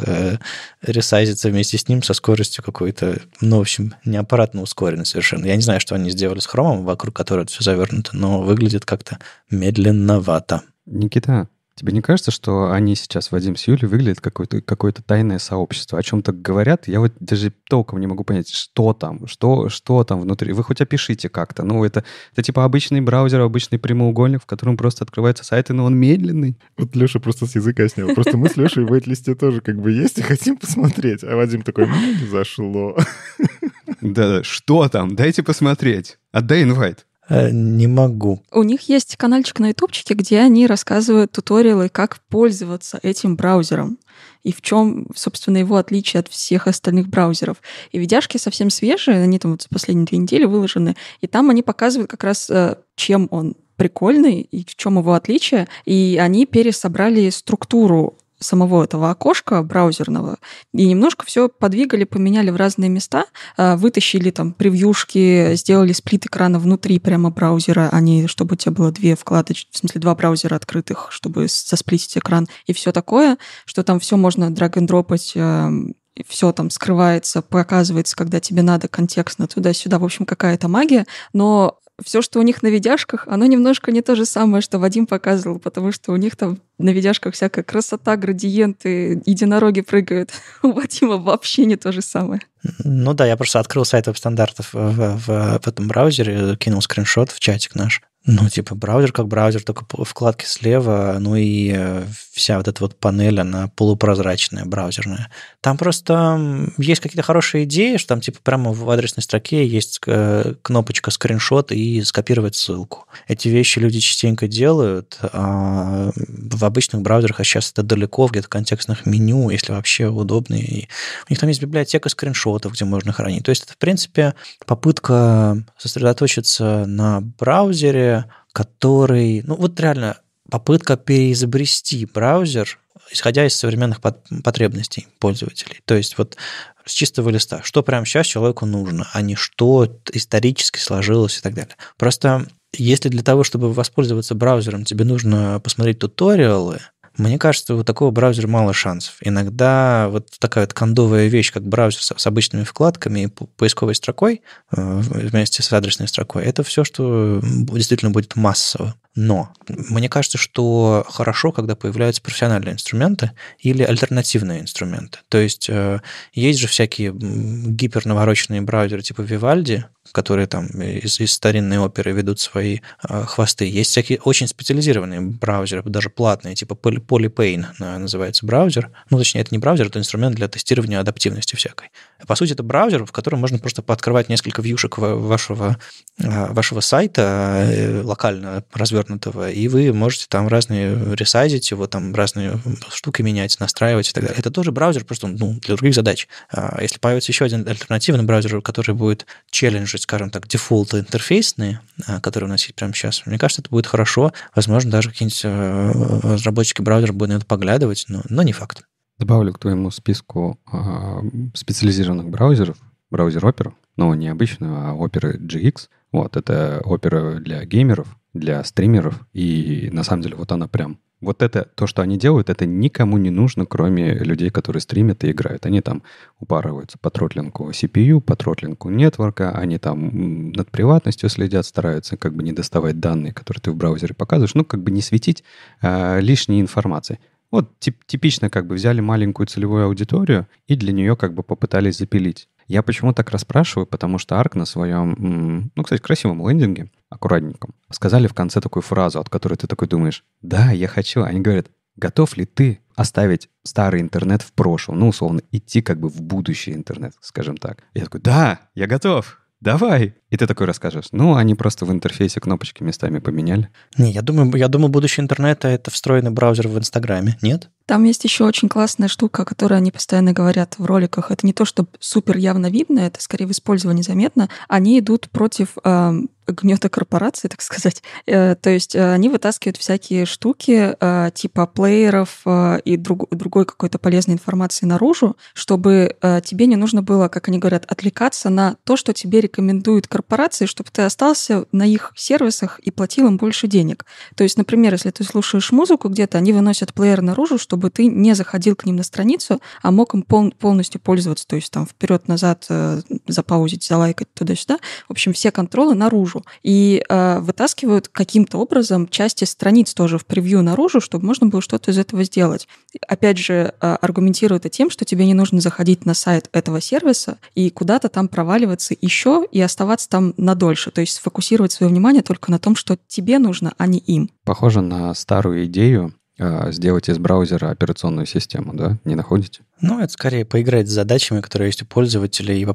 ресайзится вместе с ним со скоростью какой-то, ну, в общем, неаппаратно ускоренно совершенно. Я не знаю, что они сделали с Хромом, вокруг которого это все завернуто, но выглядит как-то медленновато. Никита, тебе не кажется, что они сейчас, Вадим с Юлей, выглядят как какое-то тайное сообщество? О чем-то говорят? Я вот даже толком не могу понять, что там внутри. Вы хоть опишите как-то. Ну, это типа обычный браузер, обычный прямоугольник, в котором просто открываются сайты, но он медленный. Вот Леша просто с языка снял. Просто мы с Лешей в вайт-листе тоже как бы есть и хотим посмотреть. А Вадим такой, зашло. Да-да, что там? Дайте посмотреть. Отдай инвайт. Не могу. У них есть канальчик на ютубчике, где они рассказывают туториалы, как пользоваться этим браузером и в чем, собственно, его отличие от всех остальных браузеров. И видяшки совсем свежие, они там вот за последние 2 недели выложены, и там они показывают как раз, чем он прикольный и в чем его отличие, и они пересобрали структуру самого этого окошка браузерного, и немножко все подвигали, поменяли в разные места, вытащили там превьюшки, сделали сплит экрана внутри прямо браузера, а не чтобы у тебя было 2 вкладочки, в смысле 2 браузера открытых, чтобы сосплитить экран и все такое, что там все можно драг-н-дропать, все там скрывается, показывается, когда тебе надо, контекстно, туда-сюда, в общем, какая-то магия, но все, что у них на видяшках, оно немножко не то же самое, что Вадим показывал, потому что у них там на видяшках всякая красота, градиенты, единороги прыгают. У Вадима вообще не то же самое. Ну да, я просто открыл сайт веб-стандартов в этом браузере, кинул скриншот в чатик наш. Ну, типа, браузер как браузер, только вкладки слева, ну и вся вот эта вот панель, она полупрозрачная, браузерная. Там просто есть какие-то хорошие идеи, что там, типа, прямо в адресной строке есть кнопочка скриншот и скопировать ссылку. Эти вещи люди частенько делают, а в обычных браузерах, а сейчас это далеко, где-то в контекстных меню, если вообще удобно. И у них там есть библиотека скриншотов, где можно хранить. То есть это, в принципе, попытка сосредоточиться на браузере, который, ну вот реально попытка переизобрести браузер, исходя из современных потребностей пользователей. То есть вот с чистого листа, что прямо сейчас человеку нужно, а не что исторически сложилось и так далее. Просто если для того, чтобы воспользоваться браузером, тебе нужно посмотреть туториалы, мне кажется, у такого браузера мало шансов. Иногда вот такая вот кондовая вещь, как браузер с обычными вкладками и поисковой строкой вместе с адресной строкой, это все, что действительно будет массово. Но мне кажется, что хорошо, когда появляются профессиональные инструменты или альтернативные инструменты. То есть есть же всякие гипернавороченные браузеры типа Vivaldi, которые там из старинной оперы ведут свои хвосты. Есть всякие очень специализированные браузеры, даже платные, типа Polypain называется браузер. Ну, точнее, это не браузер, это инструмент для тестирования адаптивности всякой. По сути, это браузер, в котором можно просто пооткрывать несколько вьюшек вашего сайта, локально развернутого, и вы можете там разные ресайзить его, там разные штуки менять, настраивать и так далее. Это тоже браузер, просто для других задач. Если появится еще один альтернативный браузер, который будет челленджить, скажем так, дефолты интерфейсные, которые у нас есть прямо сейчас, мне кажется, это будет хорошо. Возможно, даже какие-нибудь разработчики браузера будут на это поглядывать, но не факт. Добавлю к твоему списку специализированных браузеров, браузер Opera, но не обычную, а Opera GX. Вот, это Opera для геймеров, для стримеров, и на самом деле вот она прям... Вот это, то, что они делают, это никому не нужно, кроме людей, которые стримят и играют. Они там упарываются по тротлингу CPU, по тротлингу нетворка, они там над приватностью следят, стараются как бы не доставать данные, которые ты в браузере показываешь, ну, как бы не светить лишней информации. Вот типично как бы взяли маленькую целевую аудиторию и для нее как бы попытались запилить. Я почему так расспрашиваю, потому что Arc на своем, кстати, красивом лендинге, аккуратненьком, сказали в конце такую фразу, от которой ты такой думаешь, да, я хочу. Они говорят, готов ли ты оставить старый интернет в прошлом, условно, идти как бы в будущий интернет, скажем так. Я такой, да, я готов. давай. И ты такой расскажешь. Ну, они просто в интерфейсе кнопочки местами поменяли. Не, я думаю, будущее интернета — это встроенный браузер в Инстаграме, нет? Там есть еще очень классная штука, о которой они постоянно говорят в роликах. Это не то, что супер явно видно, это скорее в использовании заметно. Они идут против гнета корпорации, так сказать. То есть они вытаскивают всякие штуки типа плееров и другой какой-то полезной информации наружу, чтобы тебе не нужно было, как они говорят, отвлекаться на то, что тебе рекомендуют корпорации, чтобы ты остался на их сервисах и платил им больше денег. То есть, например, если ты слушаешь музыку где-то, они выносят плеер наружу, чтобы ты не заходил к ним на страницу, а мог им полностью пользоваться. То есть там вперед-назад запаузить, залайкать туда-сюда. В общем, все контролы наружу. И вытаскивают каким-то образом части страниц тоже в превью наружу, чтобы можно было что-то из этого сделать. Опять же, аргументируют это тем, что тебе не нужно заходить на сайт этого сервиса и куда-то там проваливаться еще и оставаться там надольше. То есть сфокусировать свое внимание только на том, что тебе нужно, а не им. Похоже на старую идею сделать из браузера операционную систему, да? Не находите? Ну, это скорее поиграть с задачами, которые есть у пользователей, и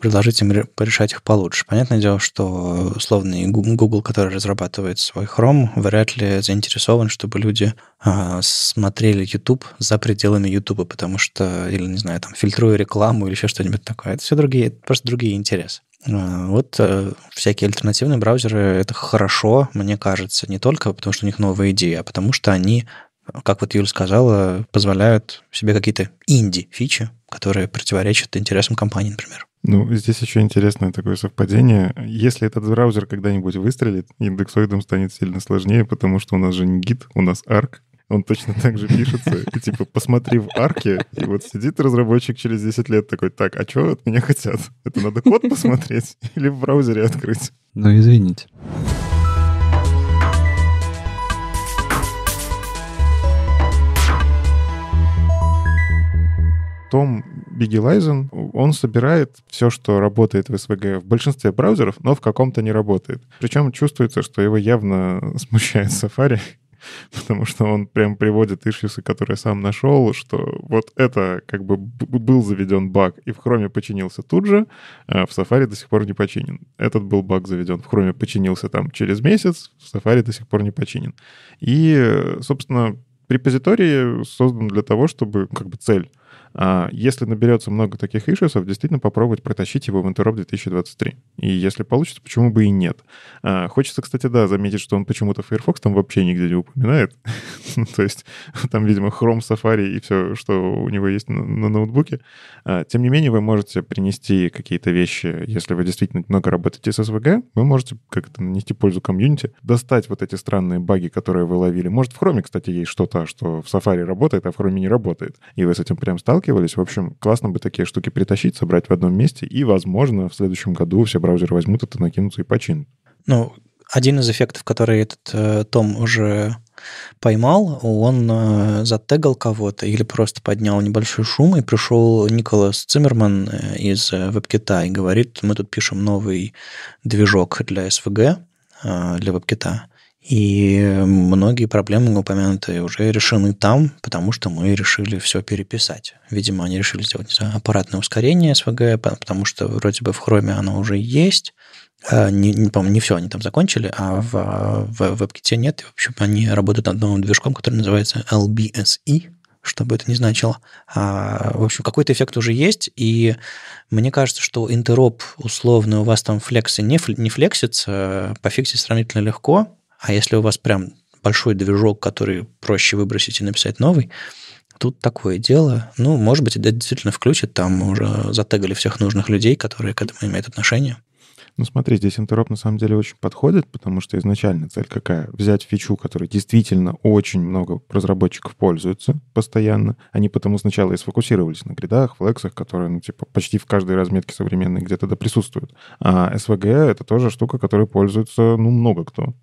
предложить им порешать их получше. Понятное дело, что условный Google, который разрабатывает свой Chrome, вряд ли заинтересован, чтобы люди смотрели YouTube за пределами YouTube, потому что, или, не знаю, там, фильтруя рекламу или еще что-нибудь такое. Это все другие, просто другие интересы. Вот всякие альтернативные браузеры — это хорошо, мне кажется, не только потому, что у них новые идеи, а потому что они, как вот Юля сказала, позволяют себе какие-то инди-фичи, которые противоречат интересам компании, например. Ну, здесь еще интересное такое совпадение. Если этот браузер когда-нибудь выстрелит, индексоидом станет сильно сложнее, потому что у нас же не Git, у нас Arc. Он точно так же пишется. И типа, посмотри в арке, и вот сидит разработчик через 10 лет такой: так, а что от меня хотят? Это надо код посмотреть или в браузере открыть? Ну, извините. Том Бигелайзен, он собирает все, что работает в SVG в большинстве браузеров, но в каком-то не работает. Причем чувствуется, что его явно смущает Safari, потому что он прям приводит ишьюсы, которые сам нашел, что вот это как бы был заведен баг и в Chrome починился тут же, а в Safari до сих пор не починен. Этот был баг заведен, в Chrome починился там через месяц, в Safari до сих пор не починен. И, собственно, репозиторий создан для того, чтобы как бы цель. Если наберется много таких ишусов, действительно попробовать протащить его в Interop 2023. И если получится, почему бы и нет. Хочется, кстати, да, заметить, что он почему-то Firefox там вообще нигде не упоминает. То есть там, видимо, Chrome, Safari и все, что у него есть на ноутбуке. Тем не менее, вы можете принести какие-то вещи, если вы действительно много работаете с SVG, вы можете как-то нанести пользу комьюнити, достать вот эти странные баги, которые вы ловили. Может, в Chrome, кстати, есть что-то, что в Safari работает, а в Chrome не работает. И вы с этим прям сталкиваетесь. В общем, классно бы такие штуки притащить, собрать в одном месте, и, возможно, в следующем году все браузеры возьмут это, накинутся и починят. Ну, один из эффектов, который этот Том уже поймал, он затегал кого-то или просто поднял небольшой шум, и пришел Николас Циммерман из WebKit и говорит: мы тут пишем новый движок для SVG, для WebKit, и многие проблемы, упомянутые, уже решены там, потому что мы решили все переписать. Видимо, они решили сделать аппаратное ускорение SVG, потому что вроде бы в Chrome оно уже есть. Не все они там закончили, а в WebKit нет. И, в общем, они работают над новым движком, который называется LBSE, что бы это ни значило. В общем, какой-то эффект уже есть, и мне кажется, что интероп условно у вас там флексы не флексится, пофиксить сравнительно легко. А если у вас прям большой движок, который проще выбросить и написать новый, тут такое дело. Ну, может быть, это действительно включит. Там уже затегали всех нужных людей, которые к этому имеют отношение. Ну, смотри, здесь интероп на самом деле очень подходит, потому что изначально цель какая? Взять фичу, которой действительно очень много разработчиков пользуются постоянно. Они потому сначала и сфокусировались на гридах, флексах, которые, ну, типа, почти в каждой разметке современной где-то да присутствуют. А SVG — это тоже штука, которой пользуется, ну, много кто.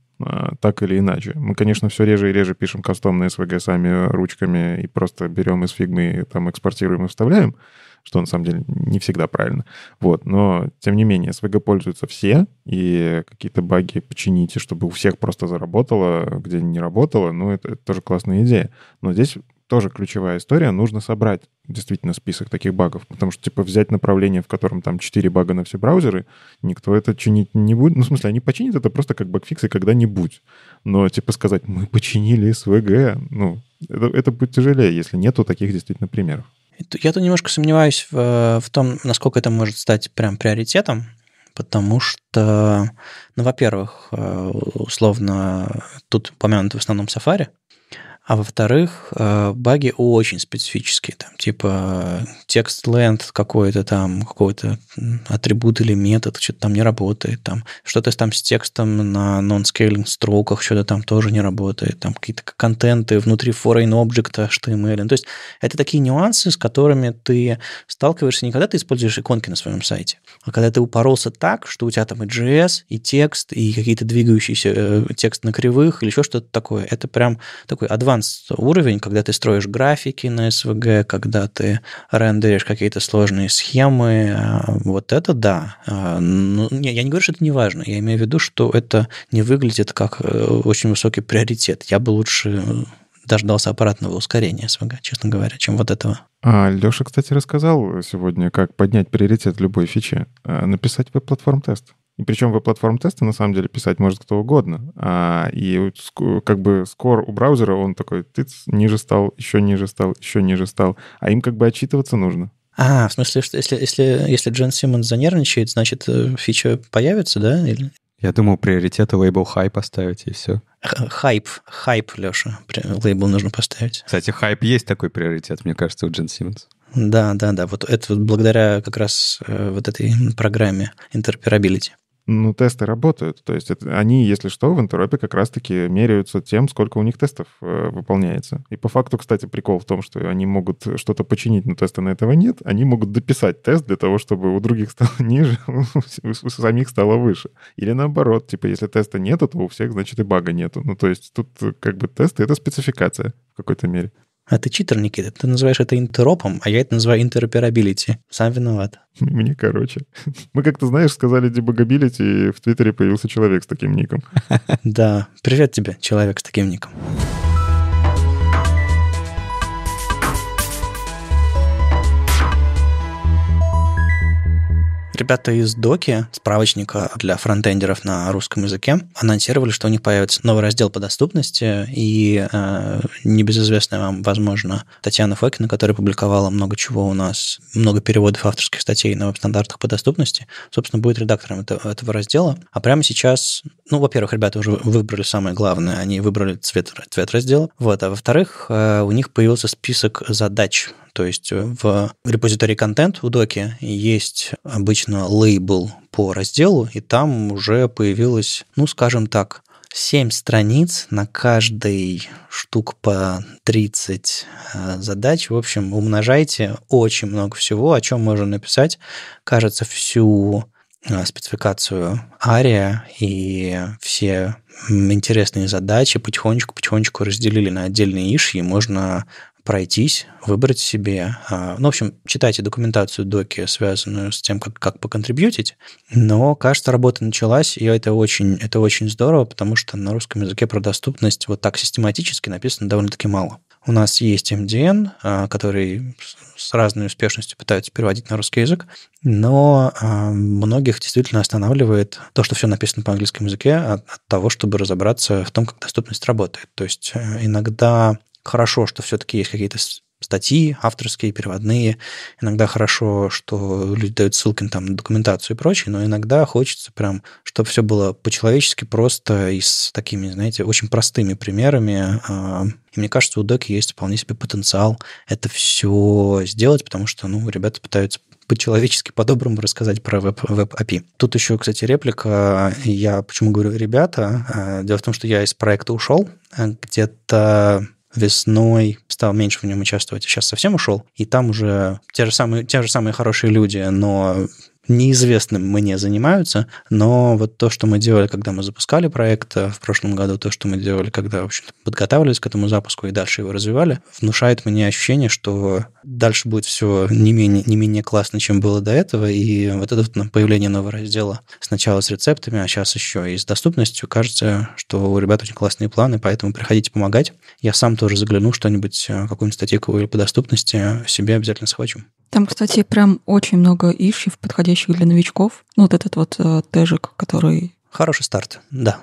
Так или иначе. Мы, конечно, все реже и реже пишем кастомные SVG сами ручками и просто берем из фигмы, там, экспортируем и вставляем, что на самом деле не всегда правильно. Вот. Но, тем не менее, SVG пользуются все, и какие-то баги почините, чтобы у всех просто заработало, где не работало. Ну, это тоже классная идея. Но здесь тоже ключевая история. Нужно собрать действительно список таких багов, потому что, типа, взять направление, в котором там 4 бага на все браузеры, никто это чинить не будет. Ну, в смысле, они починят это просто как багфиксы когда-нибудь. Но, типа, сказать, мы починили SVG, ну, это будет тяжелее, если нету таких действительно примеров. Я тут немножко сомневаюсь в том, насколько это может стать прям приоритетом, потому что, ну, во-первых, условно, тут упомянуты в основном Safari, а во-вторых, баги очень специфические, там, типа текст ленд какой-то там, какой-то атрибут или метод, что-то там не работает, там, что-то там с текстом на non-scaling строках, что-то там тоже не работает, там какие-то контенты внутри foreign object, HTML. Ну, то есть это такие нюансы, с которыми ты сталкиваешься не когда ты используешь иконки на своем сайте, а когда ты упоролся так, что у тебя там и JS, и текст, и какие-то двигающиеся текст на кривых или еще что-то такое. Это прям такой адванс уровень, когда ты строишь графики на SVG, когда ты рендеришь какие-то сложные схемы, вот это да. Но я не говорю, что это не важно. Я имею в виду, что это не выглядит как очень высокий приоритет. Я бы лучше дождался аппаратного ускорения SVG, честно говоря, чем вот этого. А Леша, кстати, рассказал сегодня, как поднять приоритет любой фичи. Написать веб-платформ-тест. И причем веб-платформ-тесты, на самом деле, писать может кто угодно. И как бы скор у браузера, он такой, тыц, ниже стал, еще ниже стал, еще ниже стал. А им как бы отчитываться нужно. А, в смысле, что если Джен Симмонс занервничает, значит, фича появится, да? Или... Я думал, приоритеты лейбл хай поставить, и все. Хайп, Леша, лейбл нужно поставить. Кстати, хайп есть такой приоритет, мне кажется, у Джен Симмонс. Да. Вот это благодаря как раз вот этой программе Interoperability. Ну, тесты работают. То есть они, если что, в интеропе как раз-таки меряются тем, сколько у них тестов выполняется. И по факту, кстати, прикол в том, что они могут что-то починить, но теста на этого нет. Они могут дописать тест для того, чтобы у других стало ниже, у самих стало выше. Или наоборот, типа, если теста нету, то у всех, значит, и бага нету. Ну, то есть тут как бы тесты — это спецификация в какой-то мере. А ты читер, Никита, ты называешь это интеропом, а я это называю interoperability. Сам виноват. Мне короче. Мы как-то, знаешь, сказали debugability, и в Твиттере появился человек с таким ником. Да, привет тебе, человек с таким ником. Ребята из Доки, справочника для фронтендеров на русском языке, анонсировали, что у них появится новый раздел по доступности, и небезызвестная вам, возможно, Татьяна Фокина, которая публиковала много чего у нас, много переводов авторских статей на веб-стандартах по доступности, собственно, будет редактором этого раздела. А прямо сейчас, ну, во-первых, ребята уже выбрали самое главное, они выбрали цвет раздела, вот, а во-вторых, у них появился список задач. То есть в репозитории контент у Доки есть обычно лейбл по разделу, и там уже появилось, ну, скажем так, 7 страниц, на каждой штук по 30 задач. В общем, умножайте, очень много всего, о чем можно написать. Кажется, всю спецификацию ARIA и все интересные задачи потихонечку разделили на отдельные ишьи, можно пройтись, выбрать себе. Ну, в общем, читайте документацию Доки, связанную с тем, как поконтрибьютить. Но, кажется, работа началась, и это очень здорово, потому что на русском языке про доступность вот так систематически написано довольно-таки мало. У нас есть MDN, который с разной успешностью пытаются переводить на русский язык, но многих действительно останавливает то, что все написано по английскому языке, от того, чтобы разобраться в том, как доступность работает. То есть иногда... Хорошо, что все-таки есть какие-то статьи авторские, переводные. Иногда хорошо, что люди дают ссылки там, на документацию и прочее, но иногда хочется прям, чтобы все было по-человечески просто и с такими, знаете, очень простыми примерами. И мне кажется, у Доки есть вполне себе потенциал это все сделать, потому что, ну, ребята пытаются по-человечески, по-доброму рассказать про веб-API. Тут еще, кстати, реплика. Я почему говорю «ребята»? Дело в том, что я из проекта ушел где-то... Весной стал меньше в нем участвовать, сейчас совсем ушел. И там уже те же самые хорошие люди, но неизвестным мне занимаются, но вот то, что мы делали, когда мы запускали проект в прошлом году, то, что мы делали, когда, в общем-то, подготавливались к этому запуску и дальше его развивали, внушает мне ощущение, что дальше будет все не менее классно, чем было до этого, и вот это вот появление нового раздела сначала с рецептами, а сейчас еще и с доступностью, кажется, что у ребят очень классные планы, поэтому приходите помогать. Я сам тоже загляну что-нибудь, какую-нибудь статейку или по доступности себе обязательно схвачу. Там, кстати, прям очень много ишьев, подходящих для новичков. Ну, вот этот вот тэжик, который... Хороший старт, да.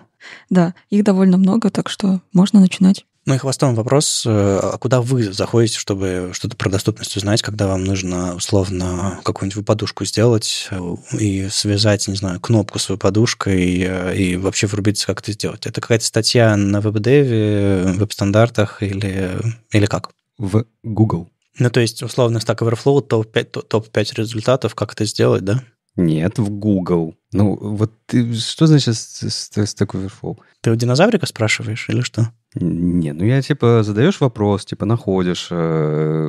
Да, их довольно много, так что можно начинать. Ну и хвостом вопрос, а куда вы заходите, чтобы что-то про доступность узнать, когда вам нужно, условно, какую-нибудь подушку сделать и связать, не знаю, кнопку свою подушкой и вообще врубиться, как это сделать? Это какая-то статья на веб-деве, веб-стандартах или как? В Google. Ну, то есть, условно, Stack Overflow, топ-5 результатов, как это сделать, да? Нет, в Google. Ну, вот ты, что значит Stack Overflow? Ты у динозаврика спрашиваешь или что? Не, ну я типа задаешь вопрос, типа находишь,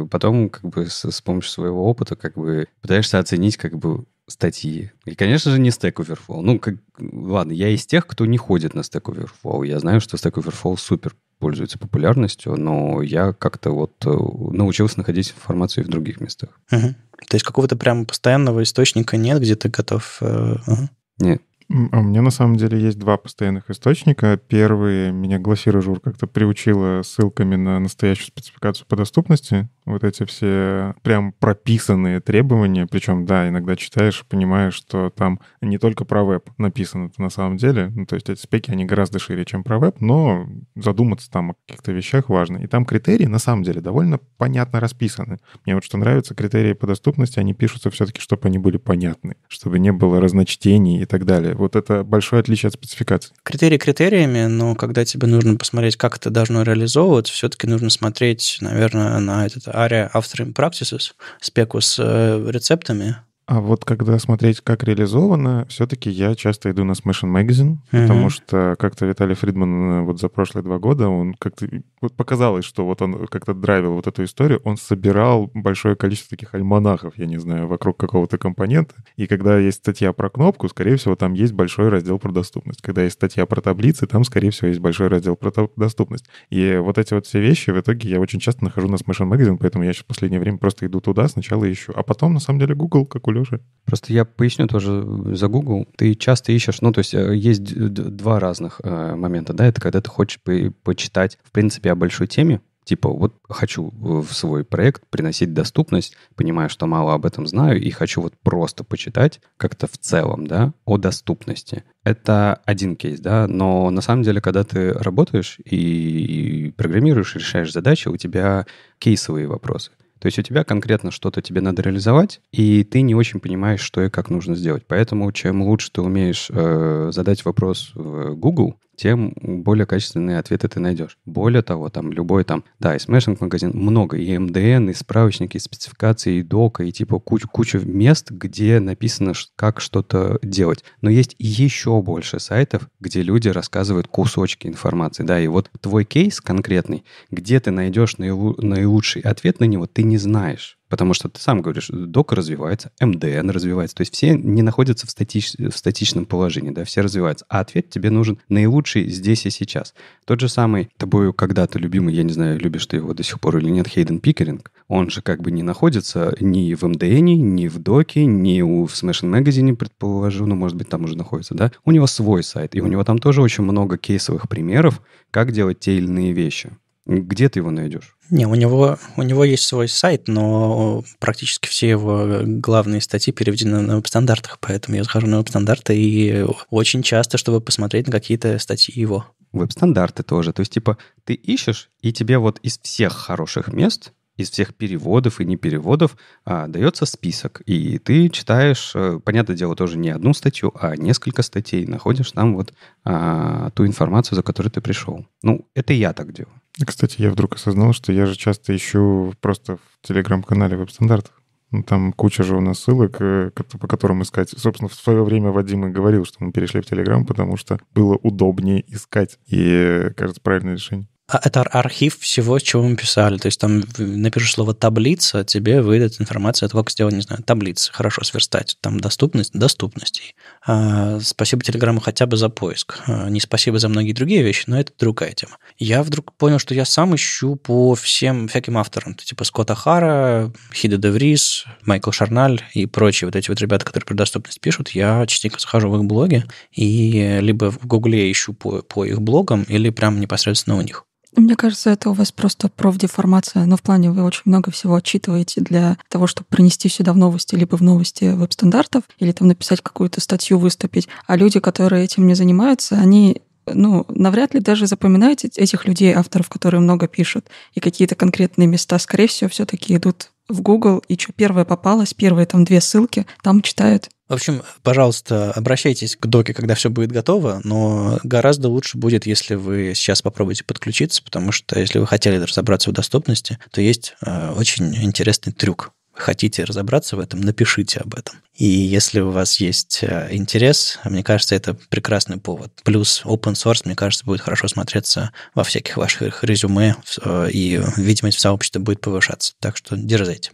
потом как бы с помощью своего опыта как бы пытаешься оценить как бы статьи. И, конечно же, не Stack Overflow. Ну, как, ладно, я из тех, кто не ходит на Stack Overflow. Я знаю, что Stack Overflow супер пользуется популярностью, но я как-то вот научился находить информацию и в других местах. Угу. То есть какого-то прям постоянного источника нет, где ты готов... Нет. У меня на самом деле есть два постоянных источника. Первый меня Глассир-Ажур как-то приучила ссылками на настоящую спецификацию по доступности. Вот эти все прям прописанные требования. Причем, да, иногда читаешь и понимаешь, что там не только про веб написано на самом деле. Ну, то есть эти спеки, они гораздо шире, чем про веб, но задуматься там о каких-то вещах важно. И там критерии на самом деле довольно понятно расписаны. Мне вот что нравится, критерии по доступности, они пишутся все-таки, чтобы они были понятны, чтобы не было разночтений и так далее. Вот это большое отличие от спецификации. Критерии критериями, но когда тебе нужно посмотреть, как это должно реализовываться, все-таки нужно смотреть, наверное, на этот ARIA After Practices, спеку с рецептами. А вот когда смотреть, как реализовано, все-таки я часто иду на Smashing Magazine, потому что как-то Виталий Фридман вот за прошлые 2 года, он как-то вот показалось, что вот он как-то драйвил вот эту историю, он собирал большое количество таких альманахов, я не знаю, вокруг какого-то компонента, и когда есть статья про кнопку, скорее всего, там есть большой раздел про доступность. Когда есть статья про таблицы, там, скорее всего, есть большой раздел про доступность. И вот эти вот все вещи в итоге я очень часто нахожу на Smashing Magazine, поэтому я сейчас в последнее время просто иду туда, сначала ищу, а потом, на самом деле, Google, как у Лёши. Просто я поясню тоже за Google. Ты часто ищешь, ну, то есть есть два разных момента, да, это когда ты хочешь почитать, в принципе, о большой теме, типа вот хочу в свой проект приносить доступность, понимаю, что мало об этом знаю, и хочу вот просто почитать как-то в целом, да, о доступности. Это один кейс, да, но на самом деле, когда ты работаешь и программируешь, решаешь задачи, у тебя кейсовые вопросы. То есть у тебя конкретно что-то тебе надо реализовать, и ты не очень понимаешь, что и как нужно сделать. Поэтому чем лучше ты умеешь задать вопрос Google, тем более качественные ответы ты найдешь. Более того, там любой там, да, и Smashing Magazine, много, и МДН, и справочники, и спецификации, и Дока, и типа куча мест, где написано, как что-то делать. Но есть еще больше сайтов, где люди рассказывают кусочки информации, да, и вот твой кейс конкретный, где ты найдешь наилучший ответ на него, ты не знаешь. Потому что ты сам говоришь, Дока развивается, МДН развивается. То есть все не находятся в статичном положении, да, все развиваются. А ответ тебе нужен наилучший здесь и сейчас. Тот же самый тобою когда-то любимый, я не знаю, любишь ты его до сих пор или нет, Хейден Пикеринг, он же как бы не находится ни в МДН, ни в Доке, ни в Smashing Magazine, предположу, ну, может быть, там уже находится, да. У него свой сайт, и у него там тоже очень много кейсовых примеров, как делать те или иные вещи. Где ты его найдешь? Не, у него есть свой сайт, но практически все его главные статьи переведены на веб-стандартах, поэтому я захожу на веб-стандарты и очень часто, чтобы посмотреть на какие-то статьи его. Веб-стандарты тоже. То есть, типа, ты ищешь, и тебе вот из всех хороших мест, из всех переводов и непереводов дается список. И ты читаешь, понятное дело, тоже не одну статью, а несколько статей. Находишь там вот ту информацию, за которой ты пришел. Ну, это я так делаю. Кстати, я вдруг осознал, что я же часто ищу просто в телеграм-канале веб-стандартов. Там куча же у нас ссылок, по которым искать. Собственно, в свое время Вадим и говорил, что мы перешли в Телеграм, потому что было удобнее искать. И, кажется, правильное решение. Это архив всего, чего мы писали. То есть там напишешь слово «таблица», тебе выйдет информация о том, как сделать, не знаю, таблицы. Хорошо сверстать. Там доступностей. Спасибо Телеграму хотя бы за поиск. Не спасибо за многие другие вещи, но это другая тема. Я вдруг понял, что я сам ищу по всем всяким авторам. Типа Скотта Хара, Хида де Вриз, Майкл Шарналь и прочие. Вот эти вот ребята, которые про доступность пишут, я частенько захожу в их блоги и либо в Гугле ищу по их блогам, или прям непосредственно у них. Мне кажется, это у вас просто профдеформация. Но в плане вы очень много всего отчитываете для того, чтобы принести сюда в новости, либо в новости веб-стандартов, или там написать какую-то статью, выступить. А люди, которые этим не занимаются, они... навряд ли даже запоминаете этих людей, авторов, которые много пишут, и какие-то конкретные места, скорее всего, все-таки идут в Google, и что первое попалось, первые там 2 ссылки, там читают. В общем, пожалуйста, обращайтесь к Доке, когда все будет готово, но гораздо лучше будет, если вы сейчас попробуете подключиться, потому что если вы хотели разобраться в доступности, то есть очень интересный трюк. Хотите разобраться в этом, напишите об этом. И если у вас есть интерес, мне кажется, это прекрасный повод. Плюс open source, мне кажется, будет хорошо смотреться во всяких ваших резюме, и видимость в сообществе будет повышаться. Так что дерзайте.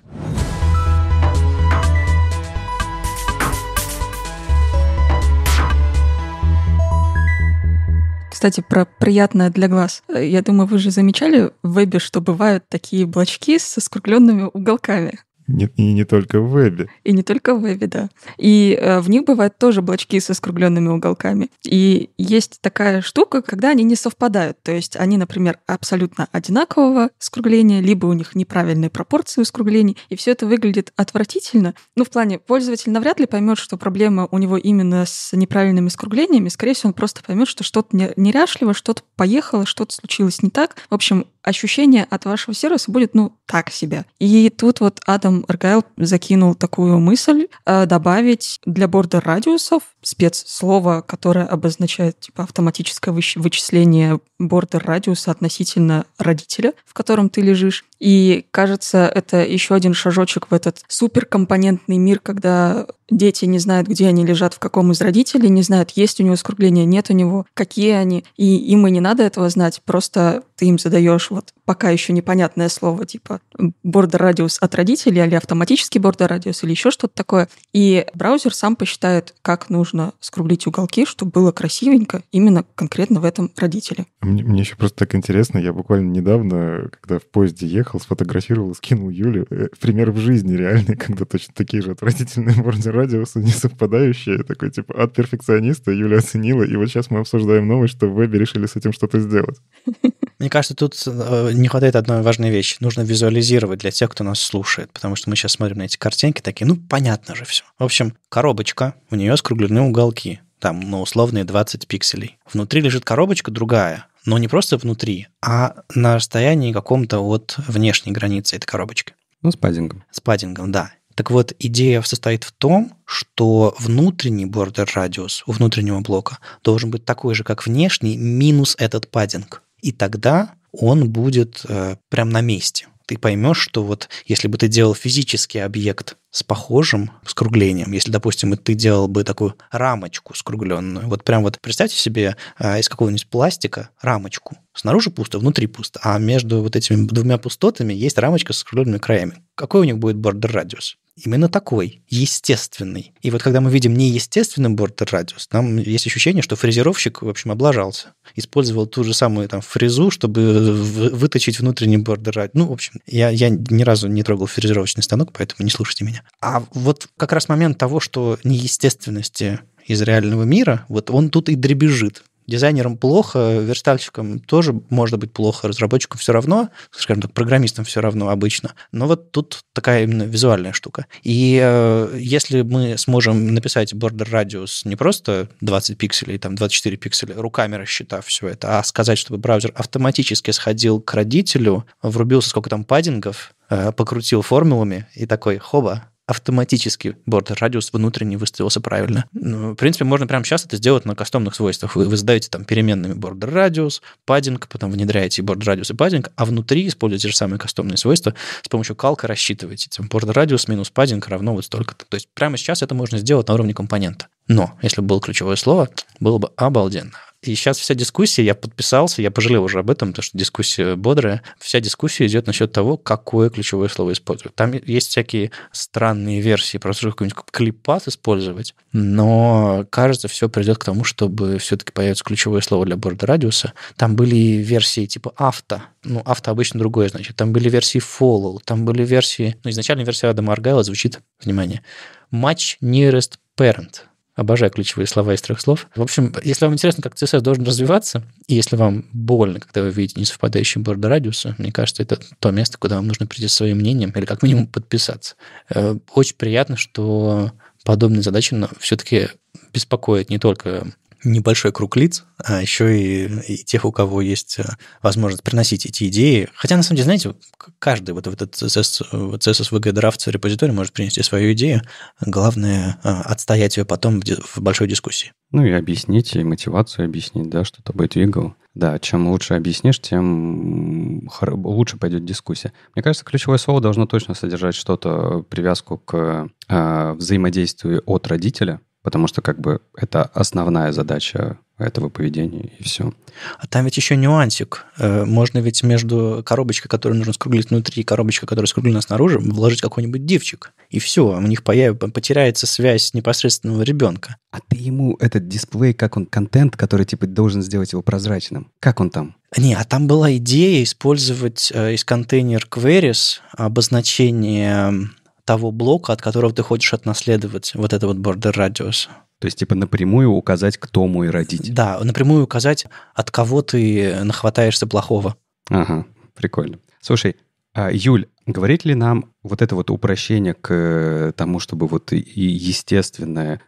Кстати, про приятное для глаз. Я думаю, вы же замечали в вебе, что бывают такие блочки со скругленными уголками. И не только в вебе. И не только в вебе, да. И в них бывают тоже блочки со скругленными уголками. И есть такая штука, когда они не совпадают. То есть они, например, абсолютно одинакового скругления, либо у них неправильные пропорции скруглений, и все это выглядит отвратительно. Ну, в плане, пользователь навряд ли поймет, что проблема у него именно с неправильными скруглениями. Скорее всего, он просто поймет, что что-то неряшливо, что-то поехало, что-то случилось не так. В общем, ощущение от вашего сервиса будет, так себе. И тут вот Адам Аргайл закинул такую мысль добавить для бордер радиусов спецслово, которое обозначает типа автоматическое вычисление бордер радиуса относительно родителя, в котором ты лежишь. И кажется, это еще один шажочек в этот суперкомпонентный мир, когда дети не знают, где они лежат, в каком из родителей, не знают, есть у него скругление, нет у него, какие они. И им и не надо этого знать, просто ты им задаешь пока еще непонятное слово, типа бордер-радиус от родителей или автоматический бордер-радиус или еще что-то такое. И браузер сам посчитает, как нужно скруглить уголки, чтобы было красивенько именно конкретно в этом родителе. Мне еще просто так интересно, я буквально недавно, когда в поезде ехал, сфотографировал, скинул Юле. Пример в жизни реальный, когда точно такие же отвратительные бордер-радиусы, не совпадающие. Такой, от перфекциониста Юля оценила, и вот сейчас мы обсуждаем новость, что в вебе решили с этим что-то сделать. Мне кажется, тут не хватает одной важной вещи. Нужно визуализировать для тех, кто нас слушает, потому что мы сейчас смотрим на эти картинки, такие, понятно же все. В общем, коробочка, у нее скруглены уголки, там, условные 20 пикселей. Внутри лежит коробочка другая, но не просто внутри, а на расстоянии каком-то от внешней границы этой коробочки. С паддингом. С паддингом, да. Так вот, идея состоит в том, что внутренний бордер-радиус у внутреннего блока должен быть такой же, как внешний, минус этот паддинг. И тогда он будет прям на месте. Ты поймешь, что если бы ты делал физический объект с похожим скруглением, если, допустим, ты делал бы такую рамочку скругленную, представьте себе из какого-нибудь пластика рамочку. Снаружи пусто, внутри пусто, а между этими двумя пустотами есть рамочка с скругленными краями. Какой у них будет бордер-радиус? Именно такой, естественный. И когда мы видим неестественный бордер-радиус, нам есть ощущение, что фрезеровщик, в общем, облажался. Использовал ту же самую фрезу, чтобы выточить внутренний бордер-радиус. В общем, я ни разу не трогал фрезеровочный станок, поэтому не слушайте меня. А как раз момент того, что неестественности из реального мира, он тут и дребезжит. Дизайнерам плохо, верстальщикам тоже может быть плохо, разработчикам все равно, скажем так, программистам все равно обычно. Но тут такая именно визуальная штука. И если мы сможем написать бордер-радиус не просто 20 пикселей, 24 пикселя, руками рассчитав все это, а сказать, чтобы браузер автоматически сходил к родителю, врубился сколько паддингов, покрутил формулами и такой хоба, автоматически бордер-радиус внутренний выставился правильно. В принципе, можно прямо сейчас это сделать на кастомных свойствах. Вы задаете переменными бордер-радиус, паддинг, потом внедряете бордер-радиус и паддинг, а внутри используете те же самые кастомные свойства, с помощью калка рассчитываете. Бордер-радиус минус паддинг равно столько-то. То есть прямо сейчас это можно сделать на уровне компонента. Но если бы было ключевое слово, было бы обалденно. И сейчас вся дискуссия, я подписался, я пожалел уже об этом, потому что дискуссия бодрая, вся дискуссия идет насчет того, какое ключевое слово использовать. Там есть всякие странные версии, просто какой-нибудь клипас использовать, но, кажется, все придет к тому, чтобы все-таки появится ключевое слово для border-радиуса. Там были версии типа авто, ну, авто обычно другое, значит. Там были версии follow, там были версии... Ну, изначально версия Адама Аргайла звучит, внимание, match nearest parent. Обожаю ключевые слова из трех слов. В общем, если вам интересно, как CSS должен развиваться, и если вам больно, когда вы видите несовпадающие border радиусы, мне кажется, это то место, куда вам нужно прийти своим мнением или как минимум подписаться. Очень приятно, что подобные задачи все-таки беспокоят не только небольшой круг лиц, а еще и тех, у кого есть возможность приносить эти идеи. Хотя, на самом деле, знаете, каждый вот этот CSS-VG драфт репозиторий может принести свою идею. Главное – отстоять ее потом в большой дискуссии. Ну и объяснить, и мотивацию объяснить, да, что тобой двигало. Да, чем лучше объяснишь, тем лучше пойдет дискуссия. Мне кажется, ключевое слово должно точно содержать что-то, привязку к взаимодействию от родителя, потому что как бы это основная задача этого поведения, и все. А там ведь еще нюансик. Можно ведь между коробочкой, которую нужно скруглить внутри, и коробочкой, которая скруглена снаружи, вложить какой-нибудь дивчик. И все, у них потеряется связь непосредственного ребенка. А ты ему этот дисплей, как он, контент, который типа должен сделать его прозрачным, как он там? Не, а там была идея использовать из контейнер queries обозначение того блока, от которого ты хочешь отнаследовать вот это вот border radius. То есть, типа, напрямую указать, кто мой родитель. Да, напрямую указать, от кого ты нахватаешься плохого. Ага, прикольно. Слушай, Юль, говорит ли нам вот это вот упрощение к тому, чтобы вот и естественное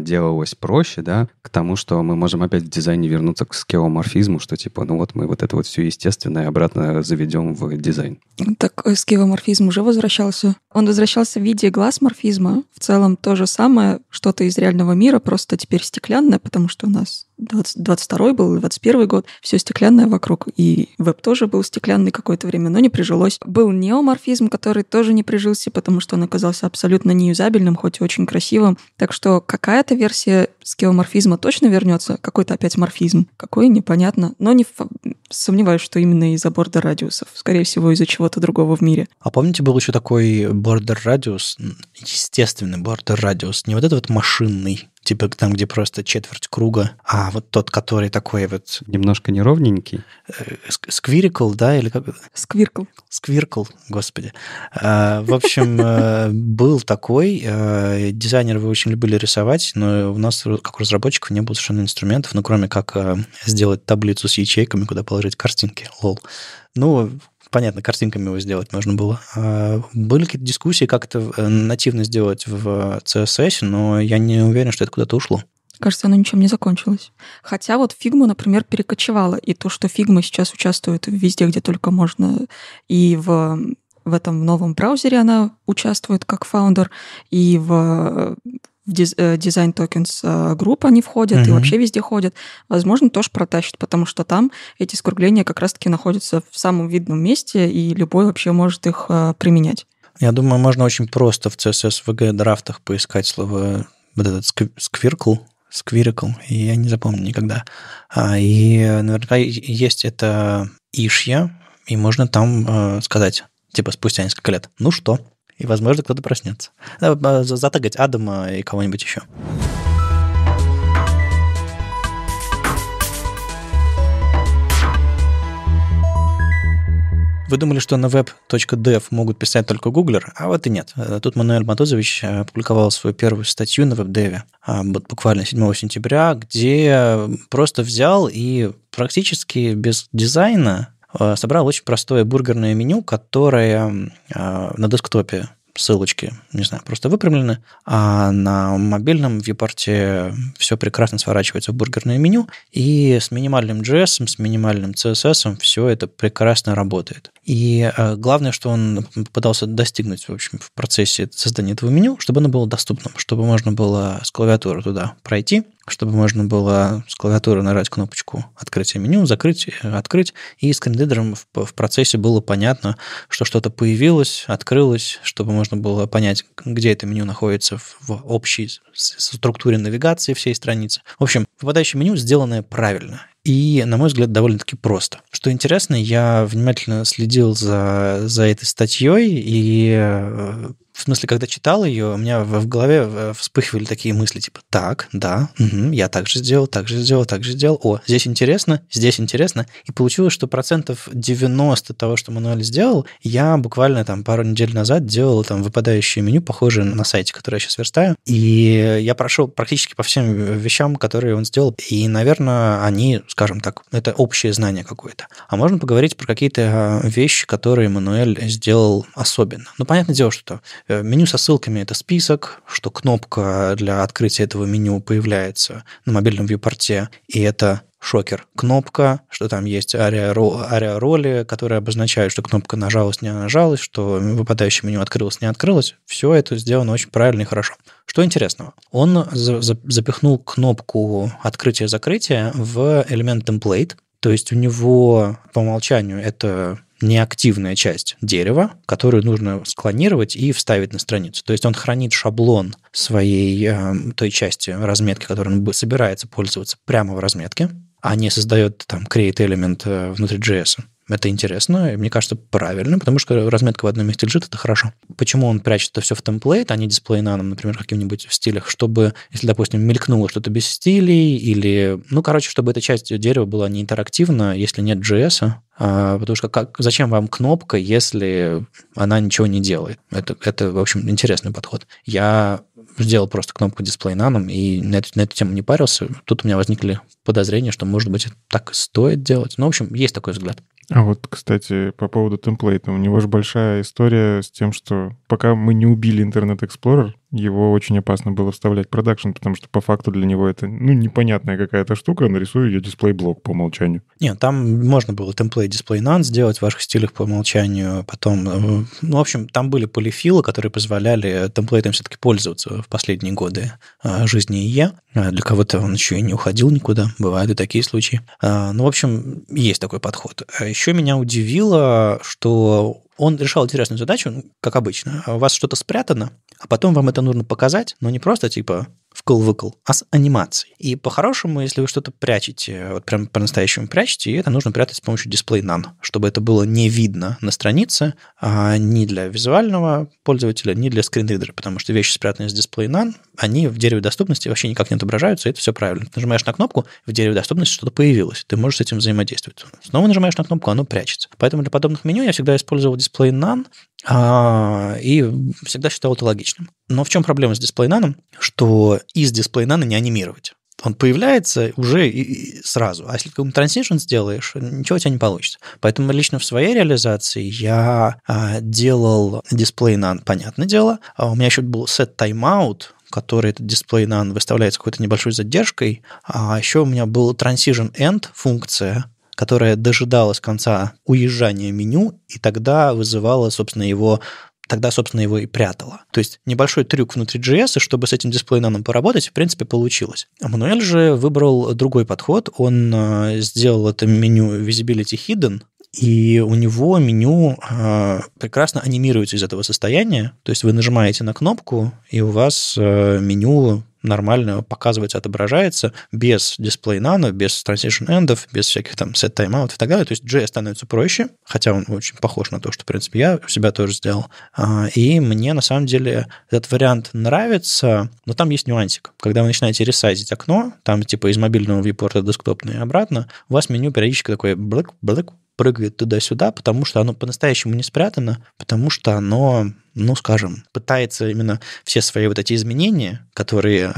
делалось проще, да, к тому, что мы можем опять в дизайне вернуться к скеоморфизму, что типа, ну вот мы вот это вот все естественное обратно заведем в дизайн? Так скеоморфизм уже возвращался. Он возвращался в виде глаз-морфизма. В целом то же самое, что-то из реального мира, просто теперь стеклянное, потому что у нас 22-й был, 21-й год, все стеклянное вокруг. И веб тоже был стеклянный какое-то время, но не прижилось. Был неоморфизм, который тоже не прижился, потому что он оказался абсолютно неюзабельным, хоть и очень красивым. Так что какая-то версия скеоморфизма точно вернется, какой-то опять морфизм, какой непонятно, но не сомневаюсь, что именно из-за бордер радиусов, скорее всего, из-за чего-то другого в мире. А помните, был еще такой бордер радиус, естественный бордер радиус, не вот этот вот машинный, типа там, где просто четверть круга, а вот тот, который такой вот... Немножко неровненький. Сквирикл, да, или как это? Сквиркл. Сквиркл, господи. В общем, был такой. Дизайнеры вы очень любили рисовать, но у нас, как у разработчиков, не было совершенно инструментов, ну, кроме как сделать таблицу с ячейками, куда положить картинки. Лол. Ну, понятно, картинками его сделать можно было. Были какие-то дискуссии, как это нативно сделать в CSS, но я не уверен, что это куда-то ушло. Кажется, оно ничем не закончилось. Хотя вот Figma, например, перекочевала. И то, что Figma сейчас участвует везде, где только можно, и в этом новом браузере она участвует как фаундер, и в Design Tokens Group они входят, и вообще везде ходят, возможно, тоже протащит, потому что там эти скругления как раз-таки находятся в самом видном месте, и любой вообще может их применять. Я думаю, можно очень просто в CSS-VG драфтах поискать слово вот этот сквиркл, я не запомню никогда. И наверняка есть это ишья, и можно там сказать, типа, спустя несколько лет, ну что? И, возможно, кто-то проснется. Затагать Адама и кого-нибудь еще. Вы думали, что на web.dev могут писать только гуглер, а вот и нет. Тут Мануэль Матузович опубликовал свою первую статью на веб-деве буквально 7 сентября, где просто взял и практически без дизайна собрал очень простое бургерное меню, которое на десктопе ссылочки, не знаю, просто выпрямлены, а на мобильном вьюпорте все прекрасно сворачивается в бургерное меню, и с минимальным JS, с минимальным CSS все это прекрасно работает. И главное, что он пытался достигнуть, в общем, в процессе создания этого меню, чтобы оно было доступным, чтобы можно было с клавиатуры туда пройти, чтобы можно было с клавиатуры нажать кнопочку «Открытие меню», «Закрыть», «Открыть», и с скринридером в процессе было понятно, что что-то появилось, открылось, чтобы можно было понять, где это меню находится в общей структуре навигации всей страницы. В общем, выпадающее меню, сделанное правильно. И, на мой взгляд, довольно-таки просто. Что интересно, я внимательно следил за этой статьей, и в смысле, когда читал ее, у меня в голове вспыхивали такие мысли, типа, так, да, угу, я так же сделал, так же сделал, так же сделал, о, здесь интересно, и получилось, что 90% того, что Мануэль сделал, я буквально там пару недель назад делал там выпадающее меню, похожее на сайте, который я сейчас верстаю, и я прошел практически по всем вещам, которые он сделал, и, наверное, они, скажем так, это общее знание какое-то. А можно поговорить про какие-то вещи, которые Мануэль сделал особенно. Ну, понятное дело, что меню со ссылками – это список, что кнопка для открытия этого меню появляется на мобильном вьюпорте, и это шокер. Кнопка, что там есть ARIA роли, которые обозначают, что кнопка нажалась, не нажалась, что выпадающее меню открылось, не открылось. Все это сделано очень правильно и хорошо. Что интересного? Он запихнул кнопку открытия-закрытия в элемент template, то есть у него по умолчанию это неактивная часть дерева, которую нужно склонировать и вставить на страницу. То есть он хранит шаблон своей той части разметки, которой он собирается пользоваться прямо в разметке, а не создает там create element внутри JS. Это интересно, и мне кажется, правильно, потому что разметка в одном месте лежит, это хорошо. Почему он прячет это все в темплейт, а не дисплей на нам, например, каким-нибудь в стилях, чтобы, если, допустим, мелькнуло что-то без стилей, или, ну, короче, чтобы эта часть дерева была не интерактивна, если нет JS, потому что зачем вам кнопка, если она ничего не делает? Это, в общем, интересный подход. Я сделал просто кнопку «Display None» и на эту тему не парился. Тут у меня возникли подозрения, что, может быть, так и стоит делать. Ну, в общем, есть такой взгляд. А вот, кстати, по поводу темплейта. У него же большая история с тем, что пока мы не убили Internet Explorer, его очень опасно было вставлять в продакшн, потому что по факту для него это, ну, непонятная какая-то штука, нарисую ее дисплей-блок по умолчанию. Нет, там можно было темплейт display none сделать в ваших стилях по умолчанию, потом, ну, в общем, там были полифилы, которые позволяли темплейтам все-таки пользоваться в последние годы жизни IE. Для кого-то он еще и не уходил никуда, бывают и такие случаи. Ну, в общем, есть такой подход. Еще меня удивило, что он решал интересную задачу, как обычно. У вас что-то спрятано, а потом вам это нужно показать, но не просто типа вкл-выкл, а с анимацией. И по-хорошему, если вы что-то прячете, вот прям по-настоящему прячете, и это нужно прятать с помощью display none, чтобы это было не видно на странице, ни для визуального пользователя, ни для скринридера, потому что вещи, спрятанные с display none, они в дереве доступности вообще никак не отображаются, и это все правильно. Ты нажимаешь на кнопку, в дереве доступности что-то появилось, ты можешь с этим взаимодействовать. Снова нажимаешь на кнопку, оно прячется. Поэтому для подобных меню я всегда использовал display none, и всегда считал это логичным. Но в чем проблема с display none? Что из display none не анимировать. Он появляется уже и сразу. А если какой-нибудь transition сделаешь, ничего у тебя не получится. Поэтому лично в своей реализации я делал display none, понятное дело. У меня еще был set timeout, который этот display none выставляет с какой-то небольшой задержкой. А еще у меня был transition end функция, которая дожидалась конца уезжания меню, и тогда вызывала, собственно, его и прятала. То есть небольшой трюк внутри JS, и чтобы с этим display none поработать, в принципе, получилось. Мануэль же выбрал другой подход. Он сделал это меню visibility hidden, и у него меню прекрасно анимируется из этого состояния. То есть вы нажимаете на кнопку, и у вас меню нормально показывается, отображается без display none, без transition endов, без всяких там set timeout и так далее. То есть JS становится проще, хотя он очень похож на то, что, в принципе, я у себя тоже сделал. И мне, на самом деле, этот вариант нравится, но там есть нюансик. Когда вы начинаете ресайзить окно, там типа из мобильного вьюпорта десктопное и обратно, у вас меню периодически такое блэк-блэк прыгает туда-сюда, потому что оно по-настоящему не спрятано, потому что оно, ну, скажем, пытается именно все свои вот эти изменения, которые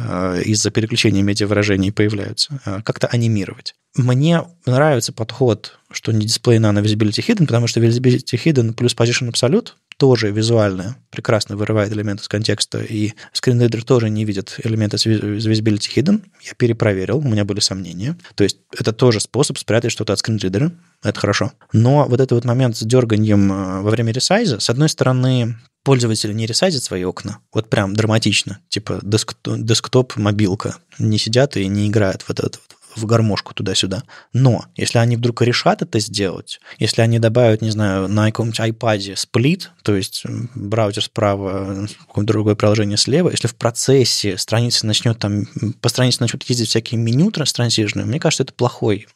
из-за переключения медиавыражений появляются, как-то анимировать. Мне нравится подход, что не display none, visibility hidden, потому что visibility hidden плюс position absolute тоже визуально прекрасно вырывает элементы из контекста, и скринридер тоже не видит элементы с visibility hidden. Я перепроверил, у меня были сомнения. То есть это тоже способ спрятать что-то от скринридера. Это хорошо. Но вот этот вот момент с дерганием во время ресайза, с одной стороны, пользователь не ресайзит свои окна, вот прям драматично, типа десктоп, мобилка, не сидят и не играют вот это вот в гармошку туда-сюда. Но если они вдруг решат это сделать, если они добавят, не знаю, на каком-нибудь iPad сплит, то есть браузер справа, какое-то другое приложение слева, если в процессе страница начнет там, по странице начнут ездить всякие меню транзижные, мне кажется, это плохое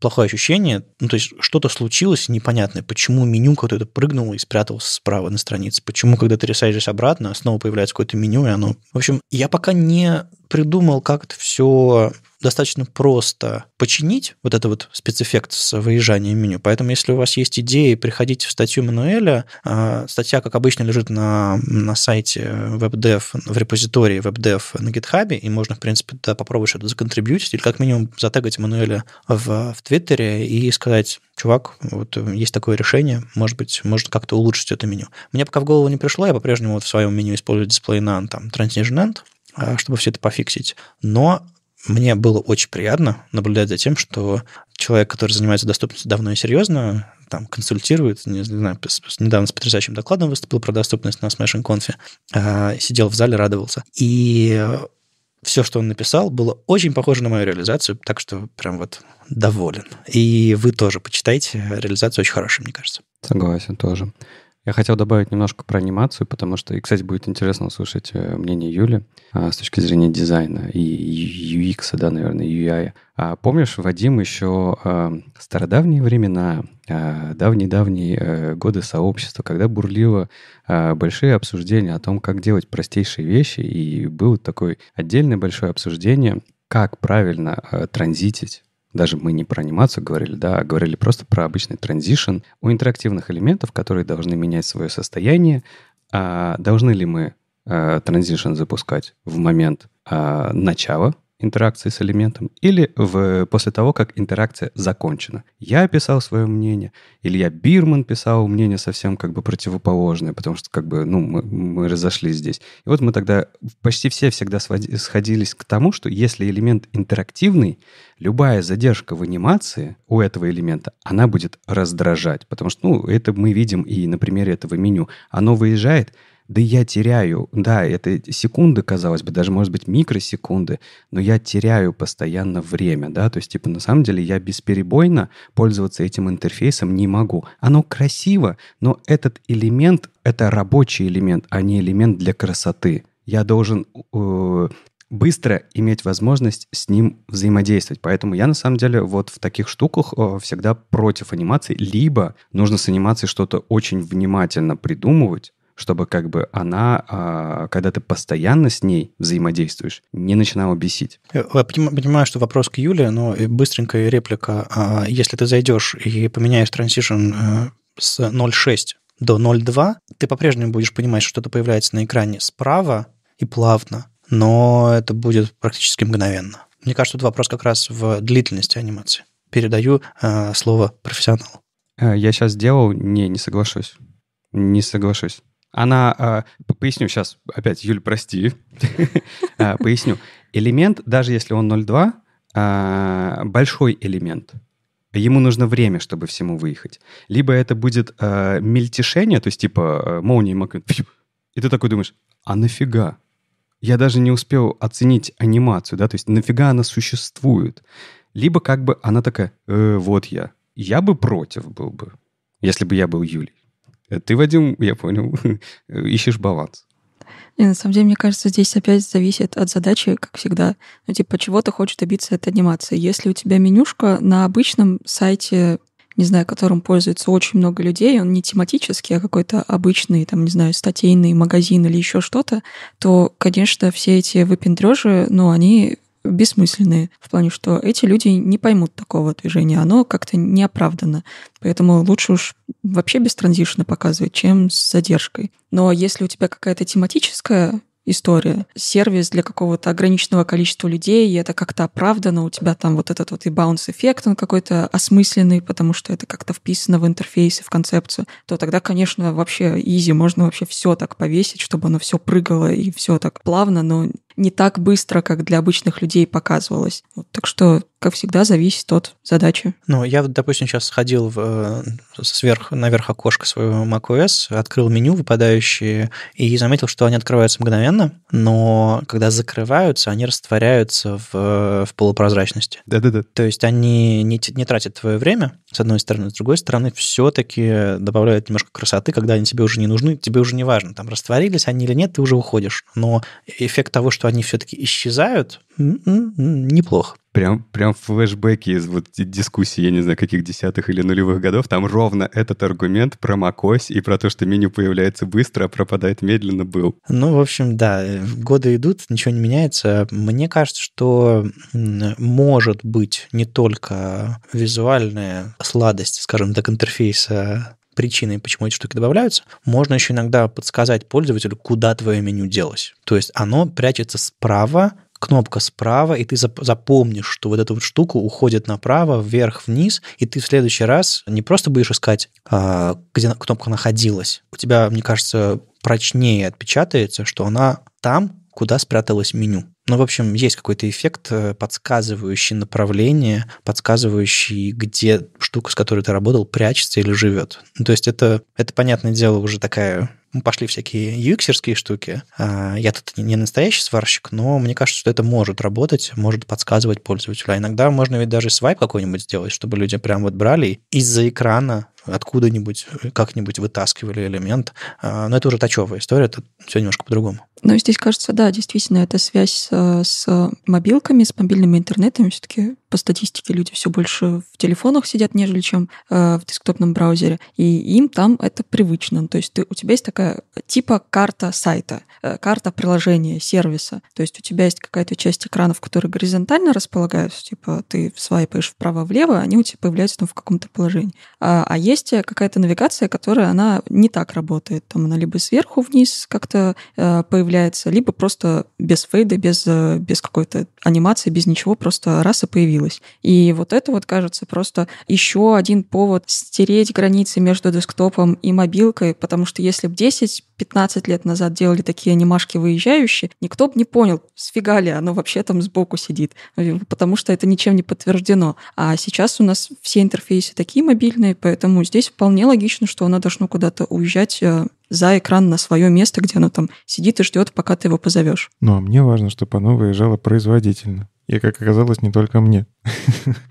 ощущение. Ну, то есть что-то случилось непонятное, почему меню какое-то прыгнуло и спряталось справа на странице, почему, когда ты ресайзишь обратно, снова появляется какое-то меню, и оно... В общем, я пока не придумал, как это все... достаточно просто починить вот этот вот спецэффект с выезжанием меню. Поэтому, если у вас есть идеи, приходите в статью Мануэля. Статья, как обычно, лежит на сайте WebDev, в репозитории WebDev на GitHub, и можно, в принципе, туда попробовать что-то законтрибьютить или как минимум затегать Мануэля в Твиттере и сказать: чувак, вот есть такое решение, может быть, может как-то улучшить это меню. Мне пока в голову не пришло, я по-прежнему вот в своем меню использую display none, там, transition end, чтобы все это пофиксить. Но мне было очень приятно наблюдать за тем, что человек, который занимается доступностью давно и серьезно, там консультирует, не знаю, недавно с потрясающим докладом выступил про доступность на Smashing Conf, сидел в зале, радовался. И все, что он написал, было очень похоже на мою реализацию, так что прям вот доволен. И вы тоже почитайте, реализация очень хорошая, мне кажется. Согласен, тоже. Я хотел добавить немножко про анимацию, потому что, и, кстати, будет интересно услышать мнение Юли с точки зрения дизайна и UX, да, наверное, UI. А помнишь, Вадим, еще в стародавние времена, давние-давние годы сообщества, когда бурлило большие обсуждения о том, как делать простейшие вещи, и было такое отдельное большое обсуждение, как правильно транзитить. Даже мы не про анимацию говорили, да, а говорили просто про обычный транзишн у интерактивных элементов, которые должны менять свое состояние. А должны ли мы транзишн запускать в момент начала интеракции с элементом или после того, как интеракция закончена? Я писал свое мнение, Илья Бирман писал мнение совсем как бы противоположное, потому что как бы, ну, мы разошлись здесь. И вот мы тогда почти все всегда сходились к тому, что если элемент интерактивный, любая задержка в анимации у этого элемента, она будет раздражать, потому что, ну, это мы видим и на примере этого меню. Оно выезжает, да я теряю, да, это секунды, казалось бы, даже, может быть, микросекунды, но я теряю постоянно время, да, то есть, типа, на самом деле я бесперебойно пользоваться этим интерфейсом не могу. Оно красиво, но этот элемент, это рабочий элемент, а не элемент для красоты. Я должен быстро иметь возможность с ним взаимодействовать. Поэтому я, на самом деле, вот в таких штуках всегда против анимации, либо нужно с анимацией что-то очень внимательно придумывать, чтобы как бы она, когда ты постоянно с ней взаимодействуешь, не начинала бесить. Я понимаю, что вопрос к Юле, но быстренькая реплика. Если ты зайдешь и поменяешь transition с 0.6 до 0.2, ты по-прежнему будешь понимать, что что-то появляется на экране справа и плавно, но это будет практически мгновенно. Мне кажется, тут вопрос как раз в длительности анимации. Передаю слово профессионалу. Я сейчас делал... Не соглашусь. Не соглашусь. Она, поясню сейчас, опять, Юль, прости, поясню. Элемент, даже если он 0.2, большой элемент, ему нужно время, чтобы всему выехать. Либо это будет мельтешение, то есть типа молния, и ты такой думаешь, а нафига? Я даже не успел оценить анимацию, да, то есть нафига она существует? Либо как бы она такая, вот я. Я бы против был бы, если бы я был Юлей. Ты, Вадим, я понял, ищешь баланс. Не, на самом деле, мне кажется, здесь опять зависит от задачи, как всегда. Ну, типа, чего ты хочешь добиться от анимации? Если у тебя менюшка на обычном сайте, не знаю, которым пользуется очень много людей, он не тематический, а какой-то обычный, там, не знаю, статейный магазин или еще что-то, то, конечно, все эти выпендрежи, ну, они... бессмысленные, в плане, что эти люди не поймут такого движения, оно как-то не оправдано. Поэтому лучше уж вообще без транзишна показывать, чем с задержкой. Но если у тебя какая-то тематическая история, сервис для какого-то ограниченного количества людей, и это как-то оправдано, у тебя там вот этот вот и баунс-эффект, он какой-то осмысленный, потому что это как-то вписано в интерфейс и в концепцию, то тогда, конечно, вообще изи, можно вообще все так повесить, чтобы оно все прыгало и все так плавно, но не так быстро, как для обычных людей показывалось. Вот, так что, как всегда, зависит от задачи. Ну, я, допустим, сейчас сходил наверх окошко своего macOS, открыл меню выпадающие и заметил, что они открываются мгновенно, но когда закрываются, они растворяются в полупрозрачности. Да-да-да. То есть они не тратят твое время, с одной стороны, с другой стороны, все-таки добавляют немножко красоты, когда они тебе уже не нужны, тебе уже не важно, там растворились они или нет, ты уже уходишь. Но эффект того, что они все-таки исчезают, неплохо. Прям флешбеки из вот дискуссии, я не знаю, каких десятых или нулевых годов, там ровно этот аргумент про macOS и про то, что меню появляется быстро, а пропадает медленно, был. Ну, в общем, да, годы идут, ничего не меняется. Мне кажется, что может быть не только визуальная сладость, скажем так, интерфейса, причиной, почему эти штуки добавляются, можно еще иногда подсказать пользователю, куда твое меню делось. То есть оно прячется справа, кнопка справа, и ты запомнишь, что вот эту вот штуку уходит направо, вверх-вниз, и ты в следующий раз не просто будешь искать, где кнопка находилась. У тебя, мне кажется, прочнее отпечатается, что она там, куда спряталось меню. Ну, в общем, есть какой-то эффект, подсказывающий направление, подсказывающий, где штука, с которой ты работал, прячется или живет. Ну, то есть это, понятное дело, уже такая... Пошли всякие UX-ерские штуки. Я тут не настоящий сварщик, но мне кажется, что это может работать, может подсказывать пользователю. А иногда можно ведь даже свайп какой-нибудь сделать, чтобы люди прям вот брали из-за экрана откуда-нибудь, как-нибудь вытаскивали элемент. Но это уже тачевая история, это все немножко по-другому. Ну, здесь, кажется, да, действительно, эта связь с мобилками, с мобильными интернетами. Все-таки по статистике люди все больше в телефонах сидят, нежели чем в десктопном браузере. И им там это привычно. То есть у тебя есть такая типа карта сайта, карта приложения, сервиса. То есть у тебя есть какая-то часть экранов, которые горизонтально располагаются. Типа ты свайпаешь вправо-влево, они у тебя появляются там в каком-то положении. А есть какая-то навигация, которая, она не так работает. Там она либо сверху вниз как-то появляется, либо просто без фейда, без какой-то анимации, без ничего, просто раз и появилась. И вот это вот, кажется, просто еще один повод стереть границы между десктопом и мобилкой, потому что если бы 10-15 лет назад делали такие анимашки выезжающие, никто бы не понял, сфига ли оно вообще там сбоку сидит, потому что это ничем не подтверждено. А сейчас у нас все интерфейсы такие мобильные, поэтому здесь вполне логично, что оно должно куда-то уезжать за экран на свое место, где оно там сидит и ждет, пока ты его позовешь. Ну, а мне важно, чтобы оно выезжало производительно. И, как оказалось, не только мне.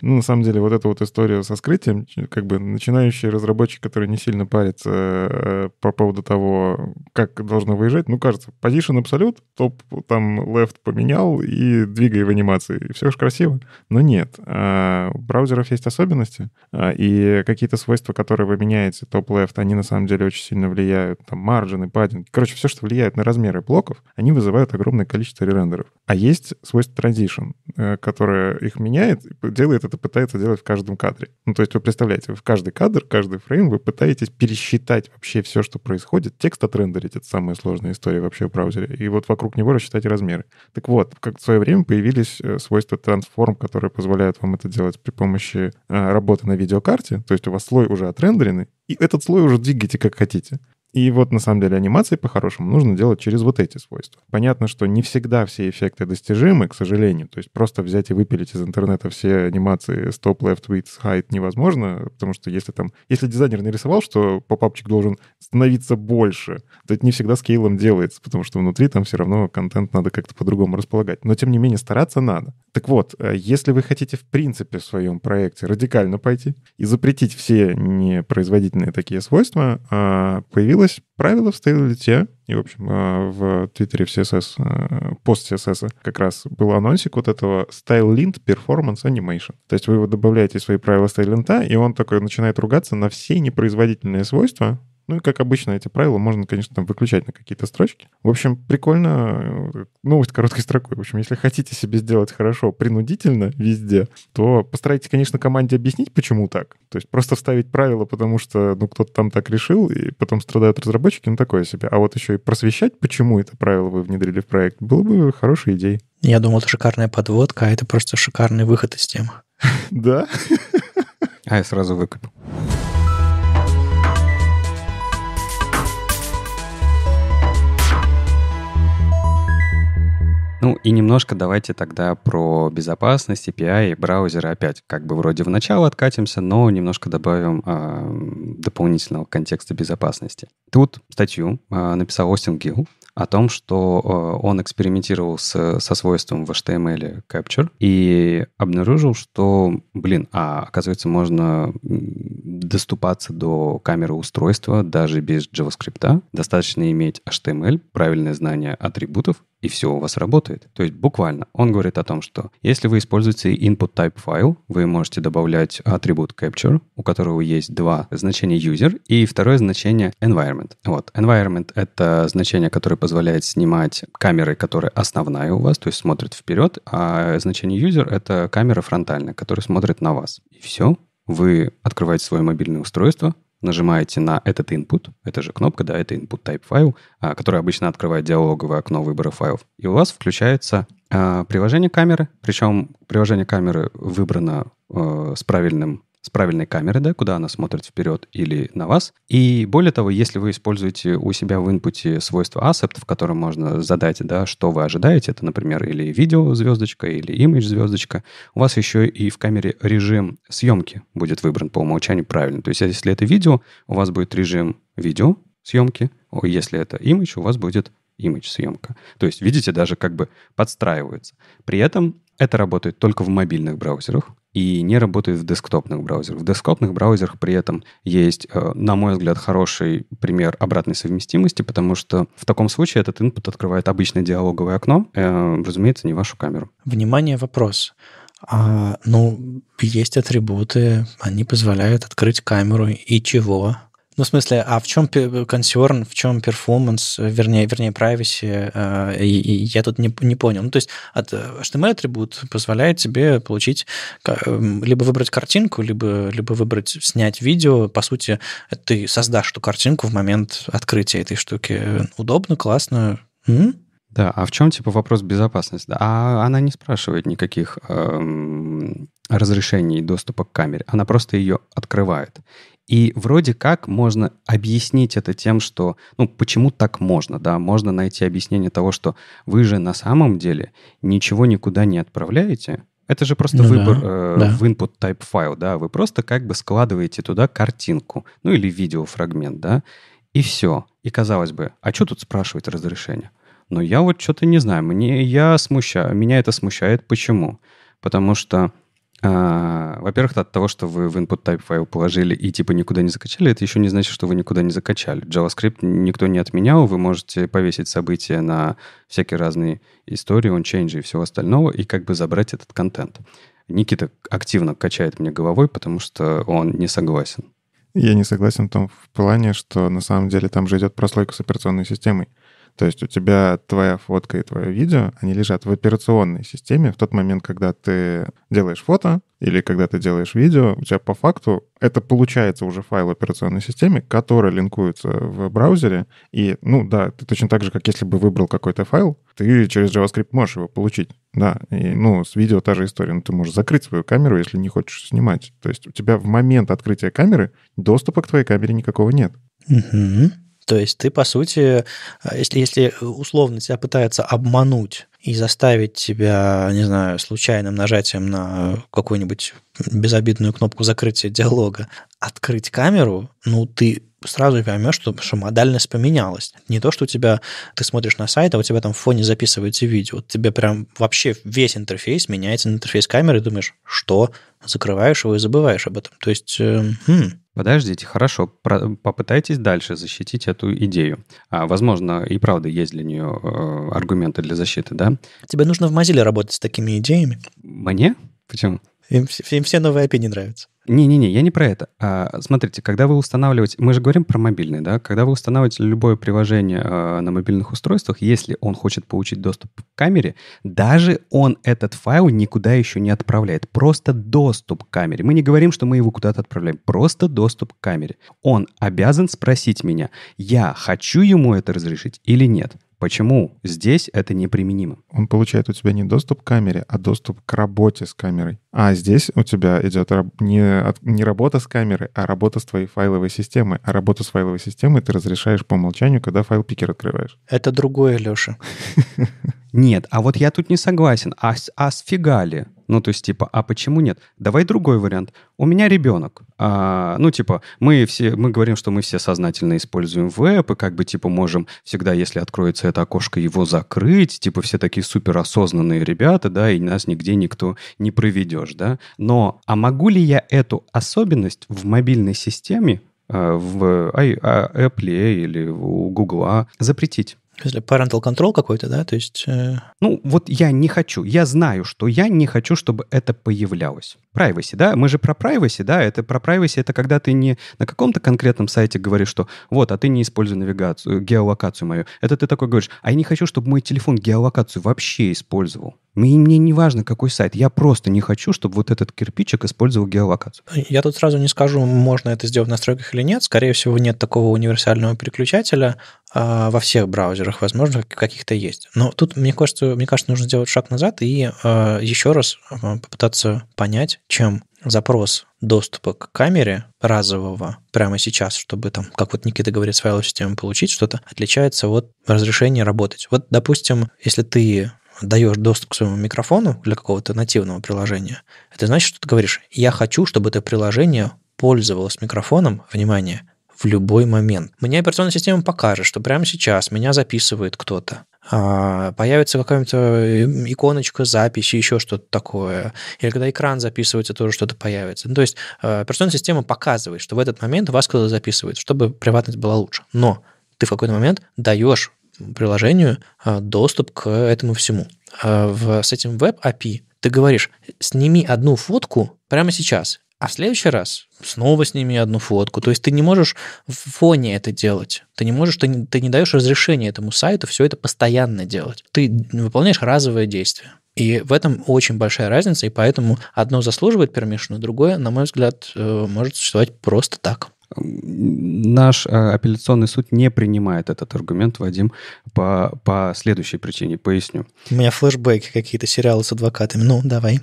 Ну, на самом деле, вот эта вот история со скрытием, как бы начинающий разработчик, который не сильно парится по поводу того, как должно выезжать, ну, кажется, position абсолют, топ там left поменял и двигай в анимации. И все же красиво. Но нет. У браузеров есть особенности, и какие-то свойства, которые вы меняете, топ left, они на самом деле очень сильно влияют. Там маржины, паддинги. Короче, все, что влияет на размеры блоков, они вызывают огромное количество ререндеров. А есть свойство transition, которое их меняет, делает это, пытается делать в каждом кадре. Ну, то есть вы представляете, вы в каждый кадр, каждый фрейм вы пытаетесь пересчитать вообще все, что происходит, текст отрендерить, это самая сложная история вообще в браузере, и вот вокруг него рассчитать размеры. Так вот, как в свое время появились свойства трансформ, которые позволяют вам это делать при помощи работы на видеокарте, то есть у вас слой уже отрендеренный, и этот слой уже двигаете как хотите. И вот, на самом деле, анимации, по-хорошему, нужно делать через вот эти свойства. Понятно, что не всегда все эффекты достижимы, к сожалению. То есть просто взять и выпилить из интернета все анимации stop, left, width, height невозможно, потому что если дизайнер нарисовал, что попапчик должен становиться больше, то это не всегда скейлом делается, потому что внутри там все равно контент надо как-то по-другому располагать. Но, тем не менее, стараться надо. Так вот, если вы хотите, в принципе, в своем проекте радикально пойти и запретить все непроизводительные такие свойства, появилось правила в стейлите. И, в общем, в Твиттере в CSS, пост CSS как раз был анонсик вот этого StyleLint Performance Animation. То есть вы его добавляете в свои правила StyleLint, и он такой начинает ругаться на все непроизводительные свойства. Ну и, как обычно, эти правила можно, конечно, там выключать на какие-то строчки. В общем, прикольно. Новость короткой строкой. В общем, если хотите себе сделать хорошо принудительно везде, то постарайтесь, конечно, команде объяснить, почему так. То есть просто вставить правила, потому что, кто-то там так решил, и потом страдают разработчики, такое себе. А вот еще и просвещать, почему это правило вы внедрили в проект, было бы хорошей идеей. Я думал, это шикарная подводка, а это просто шикарный выход из темы. Да? А я сразу выкупил. Ну и немножко давайте тогда про безопасность, API и браузеры опять как бы вроде в начало откатимся, но немножко добавим дополнительного контекста безопасности. Тут статью написал Остин Гилл о том, что он экспериментировал со свойством в HTML Capture и обнаружил, что, оказывается, можно доступаться до камеры устройства даже без JavaScript. Достаточно иметь HTML, правильное знание атрибутов, и все у вас работает. То есть буквально он говорит о том, что если вы используете input type файл, вы можете добавлять атрибут capture, у которого есть два значения user и второе значение environment. Вот. Environment — это значение, которое позволяет снимать камеры, которая основная у вас, то есть смотрит вперед, а значение user — это камера фронтальная, которая смотрит на вас. И все. Вы открываете свое мобильное устройство, нажимаете на этот input, это же кнопка, да, это input type файл, который обычно открывает диалоговое окно выбора файлов. И у вас включается приложение камеры, причем приложение камеры выбрано с правильной камеры, да, куда она смотрит вперед или на вас. И более того, если вы используете у себя в инпуте свойство accept, в котором можно задать, да, что вы ожидаете, это, например, или видео звездочка, или image звездочка, у вас еще и в камере режим съемки будет выбран по умолчанию правильно. То есть если это видео, у вас будет режим видео съемки, если это image, у вас будет image съемка. То есть, видите, даже как бы подстраивается. При этом это работает только в мобильных браузерах и не работает в десктопных браузерах. В десктопных браузерах при этом есть, на мой взгляд, хороший пример обратной совместимости, потому что в таком случае этот input открывает обычное диалоговое окно, разумеется, не вашу камеру. Внимание, вопрос. Есть атрибуты, они позволяют открыть камеру, и чего? Ну, в смысле, а в чем concern, в чем performance, вернее, privacy, я тут не понял. Ну, то есть HTML-атрибут позволяет тебе получить, либо выбрать картинку, либо выбрать снять видео. По сути, ты создашь эту картинку в момент открытия этой штуки. Удобно, классно. Да, а в чем, вопрос безопасности? А она не спрашивает никаких разрешений доступа к камере. Она просто ее открывает. И вроде как можно объяснить это тем, что... почему так можно, да? Можно найти объяснение того, что вы же на самом деле ничего никуда не отправляете. Это же просто выбор в input type файл, да? Вы просто как бы складываете туда картинку, или видеофрагмент, да? И все. И казалось бы, а что тут спрашивать разрешение? Но я вот что-то не знаю. Меня это смущает. Почему? Потому что... Во-первых, от того, что вы в input type файл положили и никуда не закачали, это еще не значит, что вы никуда не закачали. JavaScript никто не отменял, вы можете повесить события на всякие разные истории, ончейнджи и всего остального, и как бы забрать этот контент. Никита активно качает мне головой, потому что он не согласен. Я не согласен в том плане, что на самом деле там же идет прослойка с операционной системой. То есть у тебя твоя фотка и твое видео, они лежат в операционной системе. В тот момент, когда ты делаешь фото или когда ты делаешь видео, у тебя по факту это получается уже файл в операционной системе, который линкуется в браузере. И, ты точно так же, как если бы выбрал какой-то файл, ты через JavaScript можешь его получить. Да, и, с видео та же история. Ты можешь закрыть свою камеру, если не хочешь снимать. То есть у тебя в момент открытия камеры доступа к твоей камере никакого нет. То есть ты, по сути, если условно тебя пытаются обмануть и заставить тебя, не знаю, случайным нажатием на какую-нибудь безобидную кнопку закрытия диалога открыть камеру, ты сразу поймешь, что модальность поменялась. Не то, что ты смотришь на сайт, а у тебя там в фоне записывается видео. Тебе прям вообще весь интерфейс меняется на интерфейс камеры, и думаешь, что? Закрываешь его и забываешь об этом. То есть... Подождите, хорошо, попытайтесь дальше защитить эту идею. Возможно, и правда есть для нее аргументы для защиты, да? Тебе нужно в Mozilla работать с такими идеями. Мне? Почему? Им все новые API не нравятся. Не-не-не, я не про это. Смотрите, когда вы устанавливаете... Мы же говорим про мобильный, да? Когда вы устанавливаете любое приложение на мобильных устройствах, если он хочет получить доступ к камере, даже он этот файл никуда еще не отправляет. Просто доступ к камере. Мы не говорим, что мы его куда-то отправляем. Просто доступ к камере. Он обязан спросить меня, я хочу ему это разрешить или нет. Почему здесь это неприменимо? Он получает у тебя не доступ к камере, а доступ к работе с камерой. А здесь у тебя идет не работа с камерой, а работа с твоей файловой системой. А работу с файловой системой ты разрешаешь по умолчанию, когда файл-пикер открываешь. Это другое, Леша. Нет, а вот я тут не согласен. А сфига ли? Ну, то есть, типа, а почему нет? Давай другой вариант. У меня ребенок. Ну, типа, мы говорим, что мы все сознательно используем веб, и как бы, типа, можем всегда, если откроется это окошко, его закрыть. Типа, все такие суперосознанные ребята, да, и нас нигде никто не проведешь, да. Но, а могу ли я эту особенность в мобильной системе, в Apple или у Google запретить? Если parental control какой-то, да? То есть... Ну, вот я не хочу. Я знаю, что я не хочу, чтобы это появлялось. Privacy, да? Мы же про privacy, да? Это про privacy, это когда ты не на каком-то конкретном сайте говоришь, что вот, а ты не используй навигацию, геолокацию мою. Это ты такой говоришь, а я не хочу, чтобы мой телефон геолокацию вообще использовал. Мне не важно, какой сайт. Я просто не хочу, чтобы вот этот кирпичик использовал геолокацию. Я тут сразу не скажу, можно это сделать в настройках или нет. Скорее всего, нет такого универсального переключателя во всех браузерах. Возможно, каких-то есть. Но тут, мне кажется, нужно сделать шаг назад и еще раз попытаться понять, чем запрос доступа к камере разового прямо сейчас, чтобы там, как вот Никита говорит, с файловой системы получить что-то, отличается от разрешения работать. Вот, допустим, если ты даешь доступ к своему микрофону для какого-то нативного приложения, это значит, что ты говоришь, я хочу, чтобы это приложение пользовалось микрофоном, внимание, в любой момент. Мне операционная система покажет, что прямо сейчас меня записывает кто-то. Появится какая-нибудь иконочка записи, еще что-то такое. Или когда экран записывается, тоже что-то появится. Ну, то есть операционная система показывает, что в этот момент вас кто-то записывает, чтобы приватность была лучше. Но ты в какой-то момент даешь приложению доступ к этому всему. С этим Web API ты говоришь, сними одну фотку прямо сейчас, а в следующий раз снова сними одну фотку. То есть ты не можешь в фоне это делать. Ты не даешь разрешения этому сайту все это постоянно делать. Ты выполняешь разовое действие. И в этом очень большая разница, и поэтому одно заслуживает permission, другое, на мой взгляд, может существовать просто так. Наш апелляционный суд не принимает этот аргумент, Вадим, по следующей причине. Поясню. У меня флешбеки какие-то, сериалы с адвокатами. Ну, давай.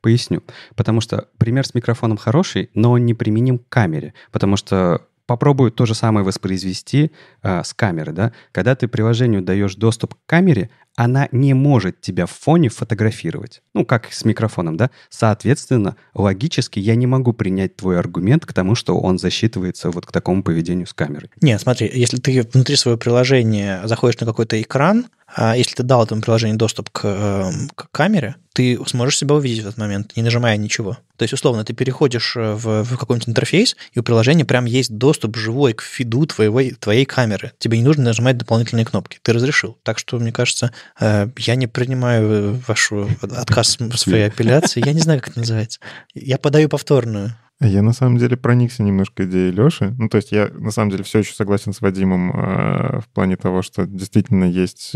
Поясню. Потому что пример с микрофоном хороший, но он не применим к камере. Потому что попробую то же самое воспроизвести с камеры. Да? Когда ты приложению даешь доступ к камере, она не может тебя в фоне фотографировать. Ну, как с микрофоном, да? Соответственно, логически я не могу принять твой аргумент к тому, что он засчитывается вот к такому поведению с камерой. Нет, смотри, если ты внутри своего приложения заходишь на какой-то экран, если ты дал этому приложению доступ к камере, ты сможешь себя увидеть в этот момент, не нажимая ничего. То есть, условно, ты переходишь в какой-нибудь интерфейс, и у приложения прям есть доступ живой к фиду твоей камеры. Тебе не нужно нажимать дополнительные кнопки. Ты разрешил. Так что, мне кажется, я не принимаю ваш отказ в своей апелляции. Я не знаю, как это называется. Я подаю повторную. Я, на самом деле, проникся немножко идеей Леши. Ну, то есть я, на самом деле, все еще согласен с Вадимом в плане того, что действительно есть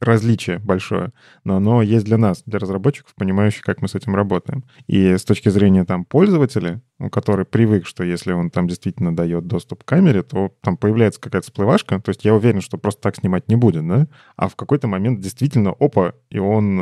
различие большое, но оно есть для нас, для разработчиков, понимающих, как мы с этим работаем. И с точки зрения там пользователя, который привык, что если он там действительно дает доступ к камере, то там появляется какая-то всплывашка. То есть я уверен, что просто так снимать не будет, да? А в какой-то момент действительно, опа, и он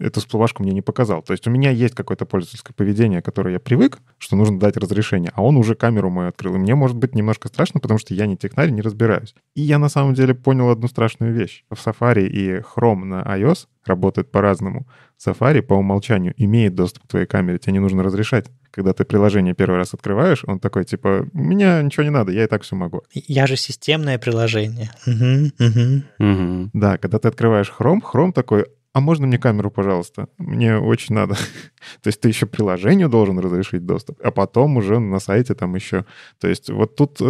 эту всплывашку мне не показал. То есть у меня есть какое-то пользовательское поведение, которое я привык, что нужно дать разрешение, а он уже камеру мою открыл. И мне, может быть, немножко страшно, потому что я не технарь, не разбираюсь. И я, на самом деле, понял одну страшную вещь. В Safari и Chrome на iOS работают по-разному. Safari по умолчанию имеет доступ к твоей камере, тебе не нужно разрешать. Когда ты приложение первый раз открываешь, он такой, типа, у меня ничего не надо, я и так все могу. Я же системное приложение. Да, когда ты открываешь Chrome такой, а можно мне камеру, пожалуйста? Мне очень надо. То есть ты еще приложению должен разрешить доступ, а потом уже на сайте там еще. То есть вот тут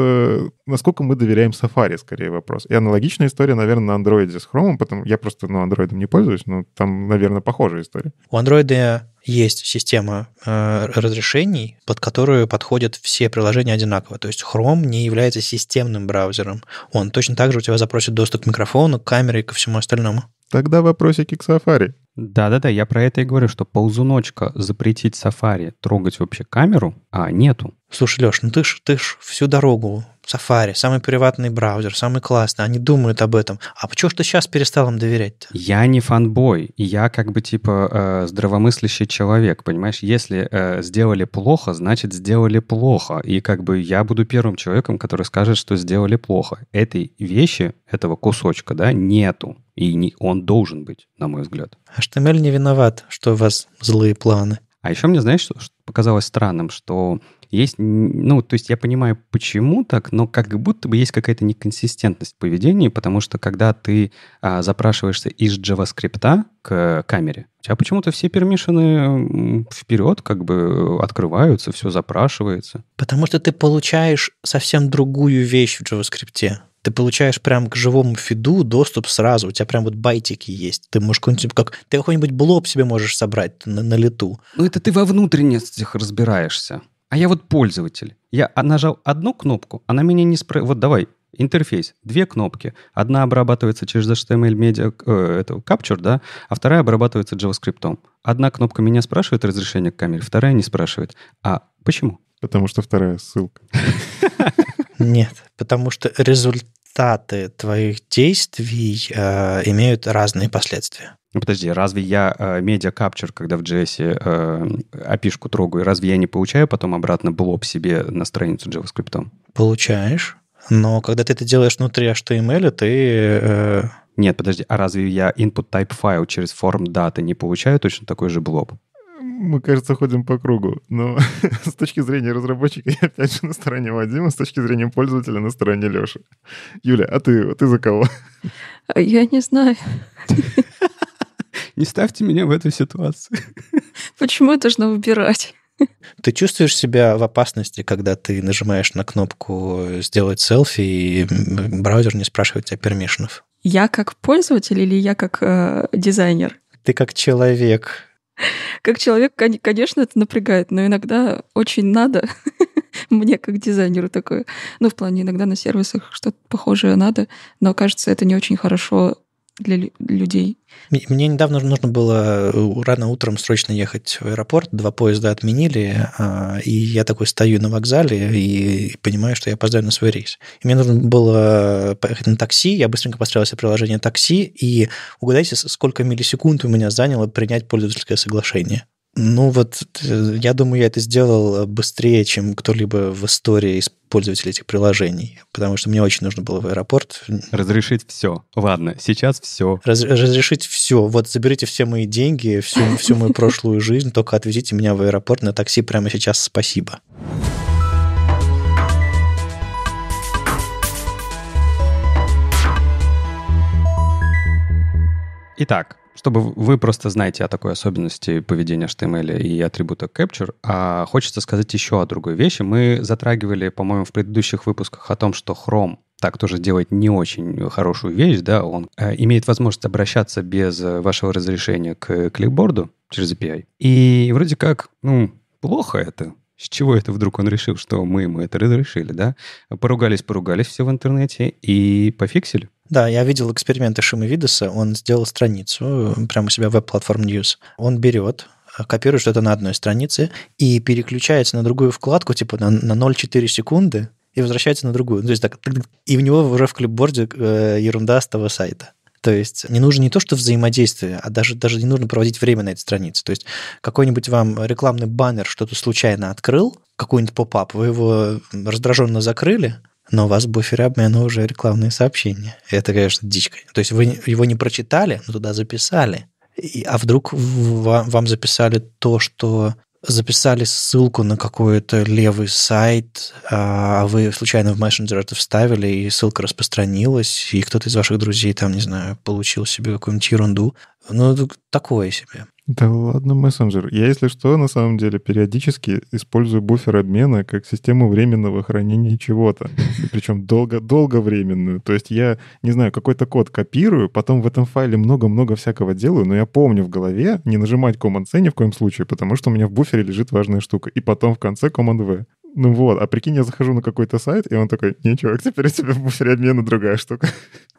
насколько мы доверяем Safari, скорее вопрос. И аналогичная история, наверное, на Android с Chrome, потому я просто, Android не пользуюсь, но там, наверное, похожая история. У Android есть система разрешений, под которую подходят все приложения одинаково. То есть Chrome не является системным браузером. Он точно так же у тебя запросит доступ к микрофону, к камере и ко всему остальному. Тогда вопросики к Safari. Да-да-да, я про это и говорю, что ползуночка запретить Safari трогать вообще камеру, а нету. Слушай, Леш, ну ты ж всю дорогу Safari, самый приватный браузер, самый классный, они думают об этом. А почему ж ты сейчас перестал им доверять-то? Я не фанбой, я как бы типа здравомыслящий человек, понимаешь? Если сделали плохо, значит сделали плохо. И как бы я буду первым человеком, который скажет, что сделали плохо. Этой вещи, этого кусочка, да, нету. И он должен быть, на мой взгляд. HTML не виноват, что у вас злые планы. А еще мне, знаешь, что показалось странным, что есть, ну, то есть я понимаю, почему так, но как будто бы есть какая-то неконсистентность в поведении, потому что когда ты запрашиваешься из JavaScript к камере, у тебя почему-то все пермишины вперед как бы открываются, все запрашивается. Потому что ты получаешь совсем другую вещь в JavaScript. Ты получаешь прям к живому фиду доступ сразу. У тебя прям вот байтики есть. Ты можешь какой-нибудь блоб себе можешь собрать на лету. Ну, это ты во внутренностях разбираешься. А я вот пользователь. Я нажал одну кнопку, она меня не справила. Вот давай, интерфейс, две кнопки. Одна обрабатывается через HTML Media, Capture, да, а вторая обрабатывается JavaScript. Одна кнопка меня спрашивает разрешение к камере, вторая не спрашивает. А почему? Потому что вторая ссылка. Нет, потому что результаты твоих действий имеют разные последствия. Ну, подожди, разве я медиа-капчер, когда в JS API-шку трогаю, разве я не получаю потом обратно блоб себе на страницу JavaScript? Получаешь, но когда ты это делаешь внутри HTML, ты... Нет, подожди, а разве я input-type файл через FormData не получаю точно такой же блоб? Мы, кажется, ходим по кругу, но с точки зрения разработчика я опять же на стороне Вадима, с точки зрения пользователя на стороне Леши. Юля, а ты за кого? Я не знаю. Не ставьте меня в эту ситуацию. Почему я должна выбирать? Ты чувствуешь себя в опасности, когда ты нажимаешь на кнопку «Сделать селфи», и браузер не спрашивает тебя пермишенов? Я как пользователь или я как дизайнер? Ты как человек. Как человек, конечно, это напрягает, но иногда очень надо. Мне как дизайнеру такое. Ну, в плане иногда на сервисах что-то похожее надо, но, кажется, это не очень хорошо для людей. Мне недавно нужно было рано утром срочно ехать в аэропорт, 2 поезда отменили, и я такой стою на вокзале и понимаю, что я опоздаю на свой рейс. И мне нужно было поехать на такси, я быстренько поставил себе приложение такси, и угадайте, сколько миллисекунд у меня заняло принять пользовательское соглашение. Ну вот, я думаю, я это сделал быстрее, чем кто-либо в истории пользователей этих приложений, потому что мне очень нужно было в аэропорт. Разрешить все. Ладно, сейчас все. Разрешить все. Вот заберите все мои деньги, всю мою прошлую жизнь, только отвезите меня в аэропорт на такси прямо сейчас. Спасибо. Итак. Чтобы вы просто знаете о такой особенности поведения HTML и атрибута Capture, а хочется сказать еще о другой вещи. Мы затрагивали, по-моему, в предыдущих выпусках о том, что Chrome так тоже делает не очень хорошую вещь, да, он имеет возможность обращаться без вашего разрешения к клипборду через API. И вроде как, ну, плохо это. С чего это вдруг он решил, что мы ему это разрешили, да? Поругались все в интернете и пофиксили. Да, я видел эксперименты Шимы Видеса, он сделал страницу прямо у себя в веб-платформ News. Он берет, копирует что-то на одной странице и переключается на другую вкладку, типа на 0,4 секунды, и возвращается на другую. То есть так, и у него уже в клипборде ерунда с того сайта. То есть не нужно не то, что взаимодействие, а даже не нужно проводить время на этой странице. То есть какой-нибудь вам рекламный баннер что-то случайно открыл, какой-нибудь поп-ап, вы его раздраженно закрыли, но у вас в буфере обмена уже рекламные сообщения. Это, конечно, дичка. То есть вы его не прочитали, но туда записали. А вдруг вам записали то, что записали ссылку на какой-то левый сайт, а вы случайно в мессенджер это вставили, и ссылка распространилась, и кто-то из ваших друзей там, не знаю, получил себе какую-нибудь ерунду. Ну, такое себе. Да ладно, мессенджер. Я, если что, на самом деле, периодически использую буфер обмена как систему временного хранения чего-то. Причем долговременную. То есть я, не знаю, какой-то код копирую, потом в этом файле много-много всякого делаю, но я помню в голове не нажимать Command-C ни в коем случае, потому что у меня в буфере лежит важная штука. И потом в конце Command-V. Ну вот, а прикинь, я захожу на какой-то сайт, и он такой: не, чувак, теперь у тебя в буфере обмена другая штука.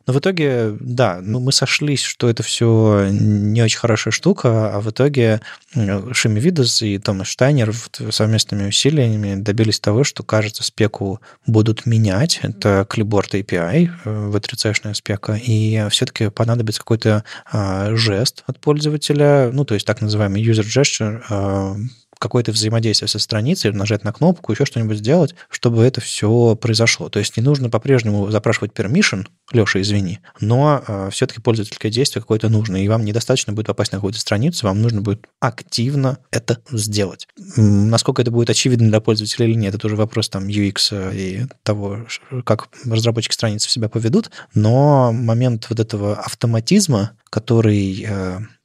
Но в итоге, да, мы сошлись, что это все не очень хорошая штука, а в итоге Шими Видес и Томас Штайнер совместными усилиями добились того, что, кажется, спеку будут менять. Это клипборд API, W3C-шная спека, и все-таки понадобится какой-то жест от пользователя, ну, то есть так называемый user gesture, какое-то взаимодействие со страницей, нажать на кнопку, еще что-нибудь сделать, чтобы это все произошло. То есть не нужно по-прежнему запрашивать permission, Леша, извини, но все-таки пользовательское действие какое-то нужно, и вам недостаточно будет попасть на какую-то страницу, вам нужно будет активно это сделать. Насколько это будет очевидно для пользователя или нет, это уже вопрос там UX и того, как разработчики страницы себя поведут, но момент вот этого автоматизма, который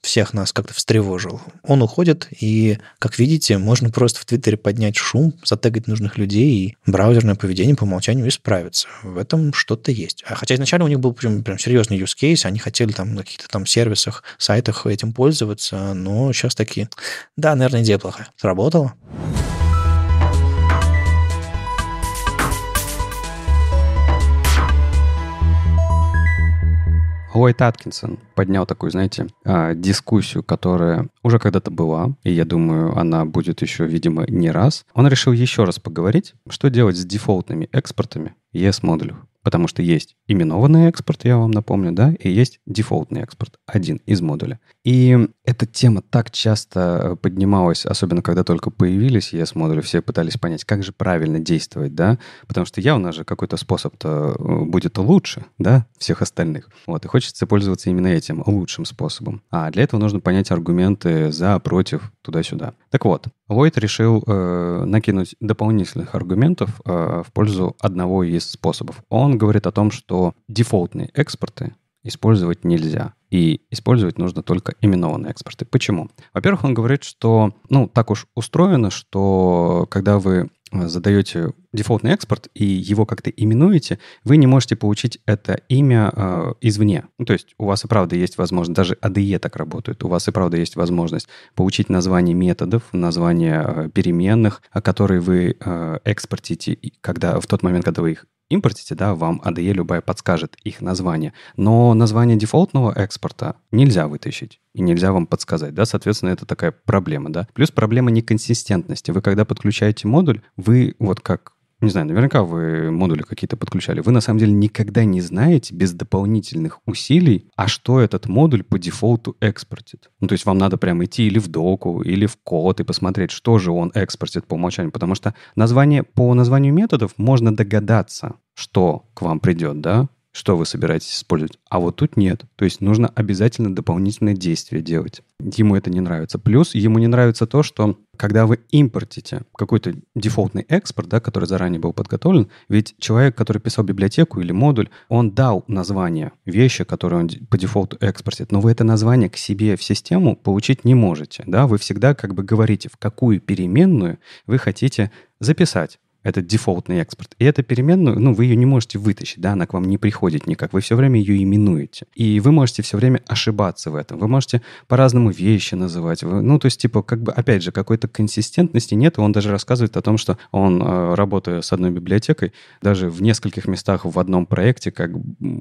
всех нас как-то встревожил, он уходит, и, как видите, можно просто в Твиттере поднять шум, затегать нужных людей, и браузерное поведение по умолчанию исправится. В этом что-то есть. Хотя изначально у них был прям серьезный use case, они хотели там на каких-то там сервисах, сайтах этим пользоваться, но сейчас такие, да, наверное, идея плохая. Сработало. Ллойд Аткинсон поднял такую, знаете, дискуссию, которая уже когда-то была, и я думаю, она будет еще, видимо, не раз. Он решил еще раз поговорить, что делать с дефолтными экспортами ES-модулю. Потому что есть именованный экспорт, я вам напомню, да, и есть дефолтный экспорт, один из модуля. И эта тема так часто поднималась, особенно когда только появились ES-модули, все пытались понять, как же правильно действовать, да, потому что явно же какой-то способ-то будет лучше, да, всех остальных. Вот, и хочется пользоваться именно этим лучшим способом. А для этого нужно понять аргументы за, против, туда-сюда. Так вот, Ллойд решил накинуть дополнительных аргументов в пользу одного из способов. Он говорит о том, что дефолтные экспорты использовать нельзя. И использовать нужно только именованные экспорты. Почему? Во-первых, он говорит, что так уж устроено, что когда вы задаете дефолтный экспорт и его как-то именуете, вы не можете получить это имя извне. То есть у вас и правда есть возможность, даже ADE так работает, у вас и правда есть возможность получить название методов, название переменных, которые вы экспортите, когда, в тот момент, когда вы их импортите, да, вам ADE любая подскажет их название. Но название дефолтного экспорта нельзя вытащить и нельзя вам подсказать, да, соответственно, это такая проблема, да. Плюс проблема неконсистентности. Вы, когда подключаете модуль, вы вот как, не знаю, наверняка вы модули какие-то подключали. Вы, на самом деле, никогда не знаете без дополнительных усилий, а что этот модуль по дефолту экспортит. То есть вам надо прямо идти или в доку, или в код и посмотреть, что же он экспортит по умолчанию. Потому что по названию методов можно догадаться, что к вам придет, да, что вы собираетесь использовать. А вот тут нет. То есть нужно обязательно дополнительное действие делать. Ему это не нравится. Плюс ему не нравится то, что когда вы импортите какой-то дефолтный экспорт, да, который заранее был подготовлен, ведь человек, который писал библиотеку или модуль, он дал название вещи, которые он по дефолту экспортит, но вы это название к себе в систему получить не можете. Да? Вы всегда как бы говорите, в какую переменную вы хотите записать этот дефолтный экспорт. И эта переменную, вы ее не можете вытащить, да, она к вам не приходит никак. Вы все время ее именуете. И вы можете все время ошибаться в этом. Вы можете по-разному вещи называть. Опять же, какой-то консистентности нет. Он даже рассказывает о том, что он, работая с одной библиотекой, даже в нескольких местах в одном проекте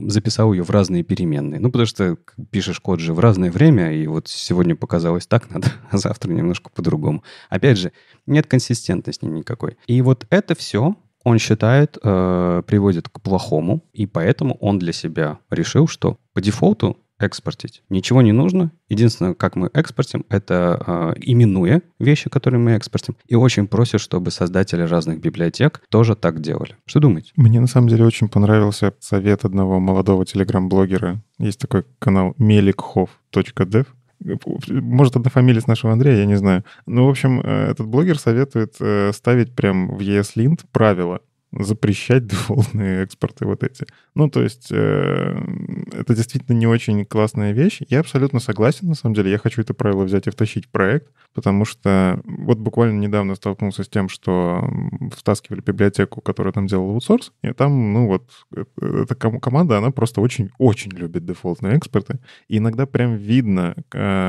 записал ее в разные переменные. Потому что пишешь код же в разное время, и вот сегодня показалось так надо, а завтра немножко по-другому. Опять же, нет консистентности никакой. И вот это все, он считает, приводит к плохому, и поэтому он для себя решил, что по дефолту экспортить ничего не нужно. Единственное, как мы экспортим, это именуя вещи, которые мы экспортим. И очень просит, чтобы создатели разных библиотек тоже так делали. Что думаете? Мне на самом деле очень понравился совет одного молодого телеграм-блогера. Есть такой канал melikhof.dev. Может, однофамилец нашего Андрея, я не знаю. В общем, этот блогер советует ставить прям в ESLint правила, запрещать дефолтные экспорты вот эти. То есть это действительно не очень классная вещь. Я абсолютно согласен, на самом деле. Я хочу это правило взять и втащить в проект, потому что вот буквально недавно столкнулся с тем, что втаскивали библиотеку, которая там делала аутсорс, и там, эта команда, она просто очень-очень любит дефолтные экспорты. И иногда прям видно,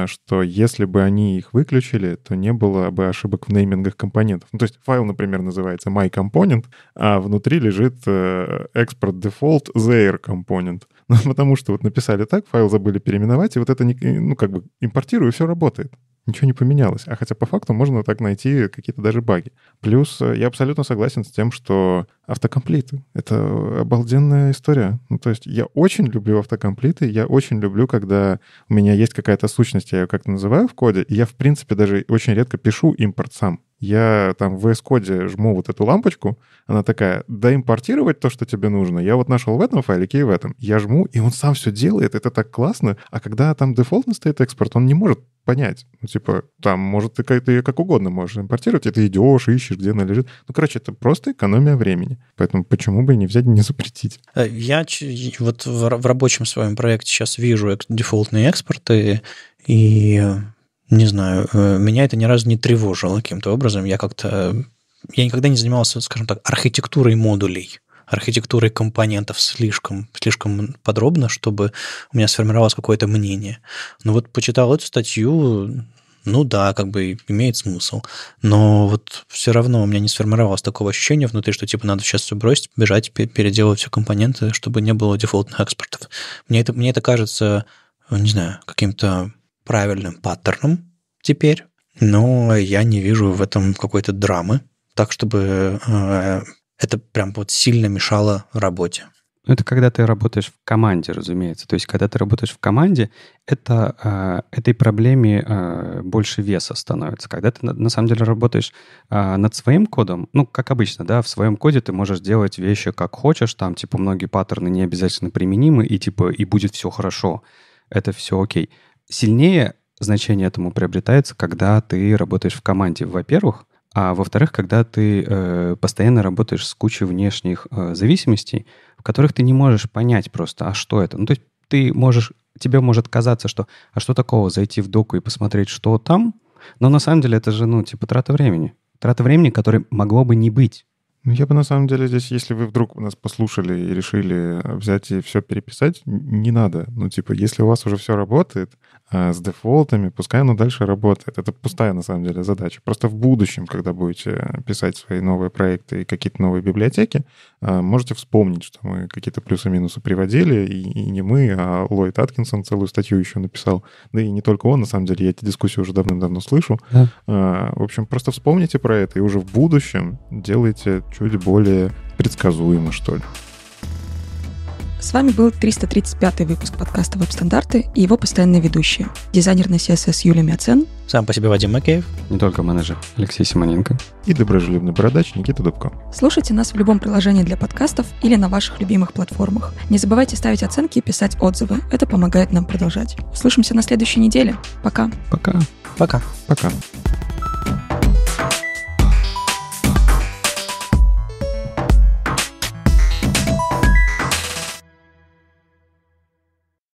что если бы они их выключили, то не было бы ошибок в неймингах компонентов. То есть файл, например, называется myComponent, а внутри лежит экспорт дефолт their component. Потому что вот написали так, файл забыли переименовать, и вот это, импортирую, и все работает. Ничего не поменялось. А хотя по факту можно так найти какие-то даже баги. Плюс я абсолютно согласен с тем, что Автокомплиты. Это обалденная история. Ну, то есть я очень люблю автокомплиты, я очень люблю, когда у меня есть какая-то сущность, я ее как-то называю в коде, и я, в принципе, даже очень редко пишу импорт сам. Я там в VS Code жму вот эту лампочку, она такая, доимпортировать то, что тебе нужно. Я вот нашел в этом файлике и в этом. Я жму, и он сам все делает, это так классно. А когда там дефолтно стоит экспорт, он не может понять. Ну, типа, там, может, ты как угодно можешь импортировать, и ты идешь, ищешь, где она лежит. Ну, короче, это просто экономия времени. Поэтому почему бы не взять и не запретить? Я вот в рабочем своем проекте сейчас вижу дефолтные экспорты, и... Не знаю, меня это ни разу не тревожило каким-то образом. Я никогда не занимался, скажем так, архитектурой модулей, архитектурой компонентов слишком подробно, чтобы у меня сформировалось какое-то мнение. Но вот почитал эту статью, ну да, как бы имеет смысл. Но вот все равно у меня не сформировалось такого ощущения внутри, что типа надо сейчас все бросить, бежать, переделывать все компоненты, чтобы не было дефолтных экспортов. Мне это кажется, не знаю, каким-то... правильным паттерном теперь, но я не вижу в этом какой-то драмы, так, чтобы это прям вот сильно мешало работе. Это когда ты работаешь в команде, разумеется. То есть, когда ты работаешь в команде, этой проблеме больше веса становится. Когда ты, на самом деле, работаешь над своим кодом, ну, как обычно, да, в своем коде ты можешь делать вещи как хочешь, там, типа, многие паттерны не обязательно применимы, и, типа, и будет все хорошо, это все окей. Сильнее значение этому приобретается, когда ты работаешь в команде, во-первых, а во-вторых, когда ты постоянно работаешь с кучей внешних зависимостей, в которых ты не можешь понять просто, а что это. Ну, то есть тебе может казаться, что а что такого зайти в доку и посмотреть, что там, но на самом деле это же, ну, типа трата времени, которой могло бы не быть. Я бы, на самом деле, здесь, если вы вдруг нас послушали и решили взять и все переписать, не надо. Ну, типа, если у вас уже все работает, с дефолтами, пускай оно дальше работает. Это пустая, на самом деле, задача. Просто в будущем, когда будете писать свои новые проекты и какие-то новые библиотеки, можете вспомнить, что мы какие-то плюсы-минусы приводили, и не мы, а Ллойд Аткинсон целую статью еще написал. Да и не только он, на самом деле, я эти дискуссии уже давным-давно слышу. Да. В общем, просто вспомните про это, и уже в будущем делайте чуть более предсказуемо, что ли. С вами был 335-й выпуск подкаста «Веб-стандарты» и его постоянные ведущие. Дизайнер на CSS Юлия Миоцен. Сам по себе Вадим Макеев. Не только менеджер Алексей Симоненко. И доброжелюбный бородач Никита Дубко. Слушайте нас в любом приложении для подкастов или на ваших любимых платформах. Не забывайте ставить оценки и писать отзывы. Это помогает нам продолжать. Услышимся на следующей неделе. Пока. Пока. Пока. Пока.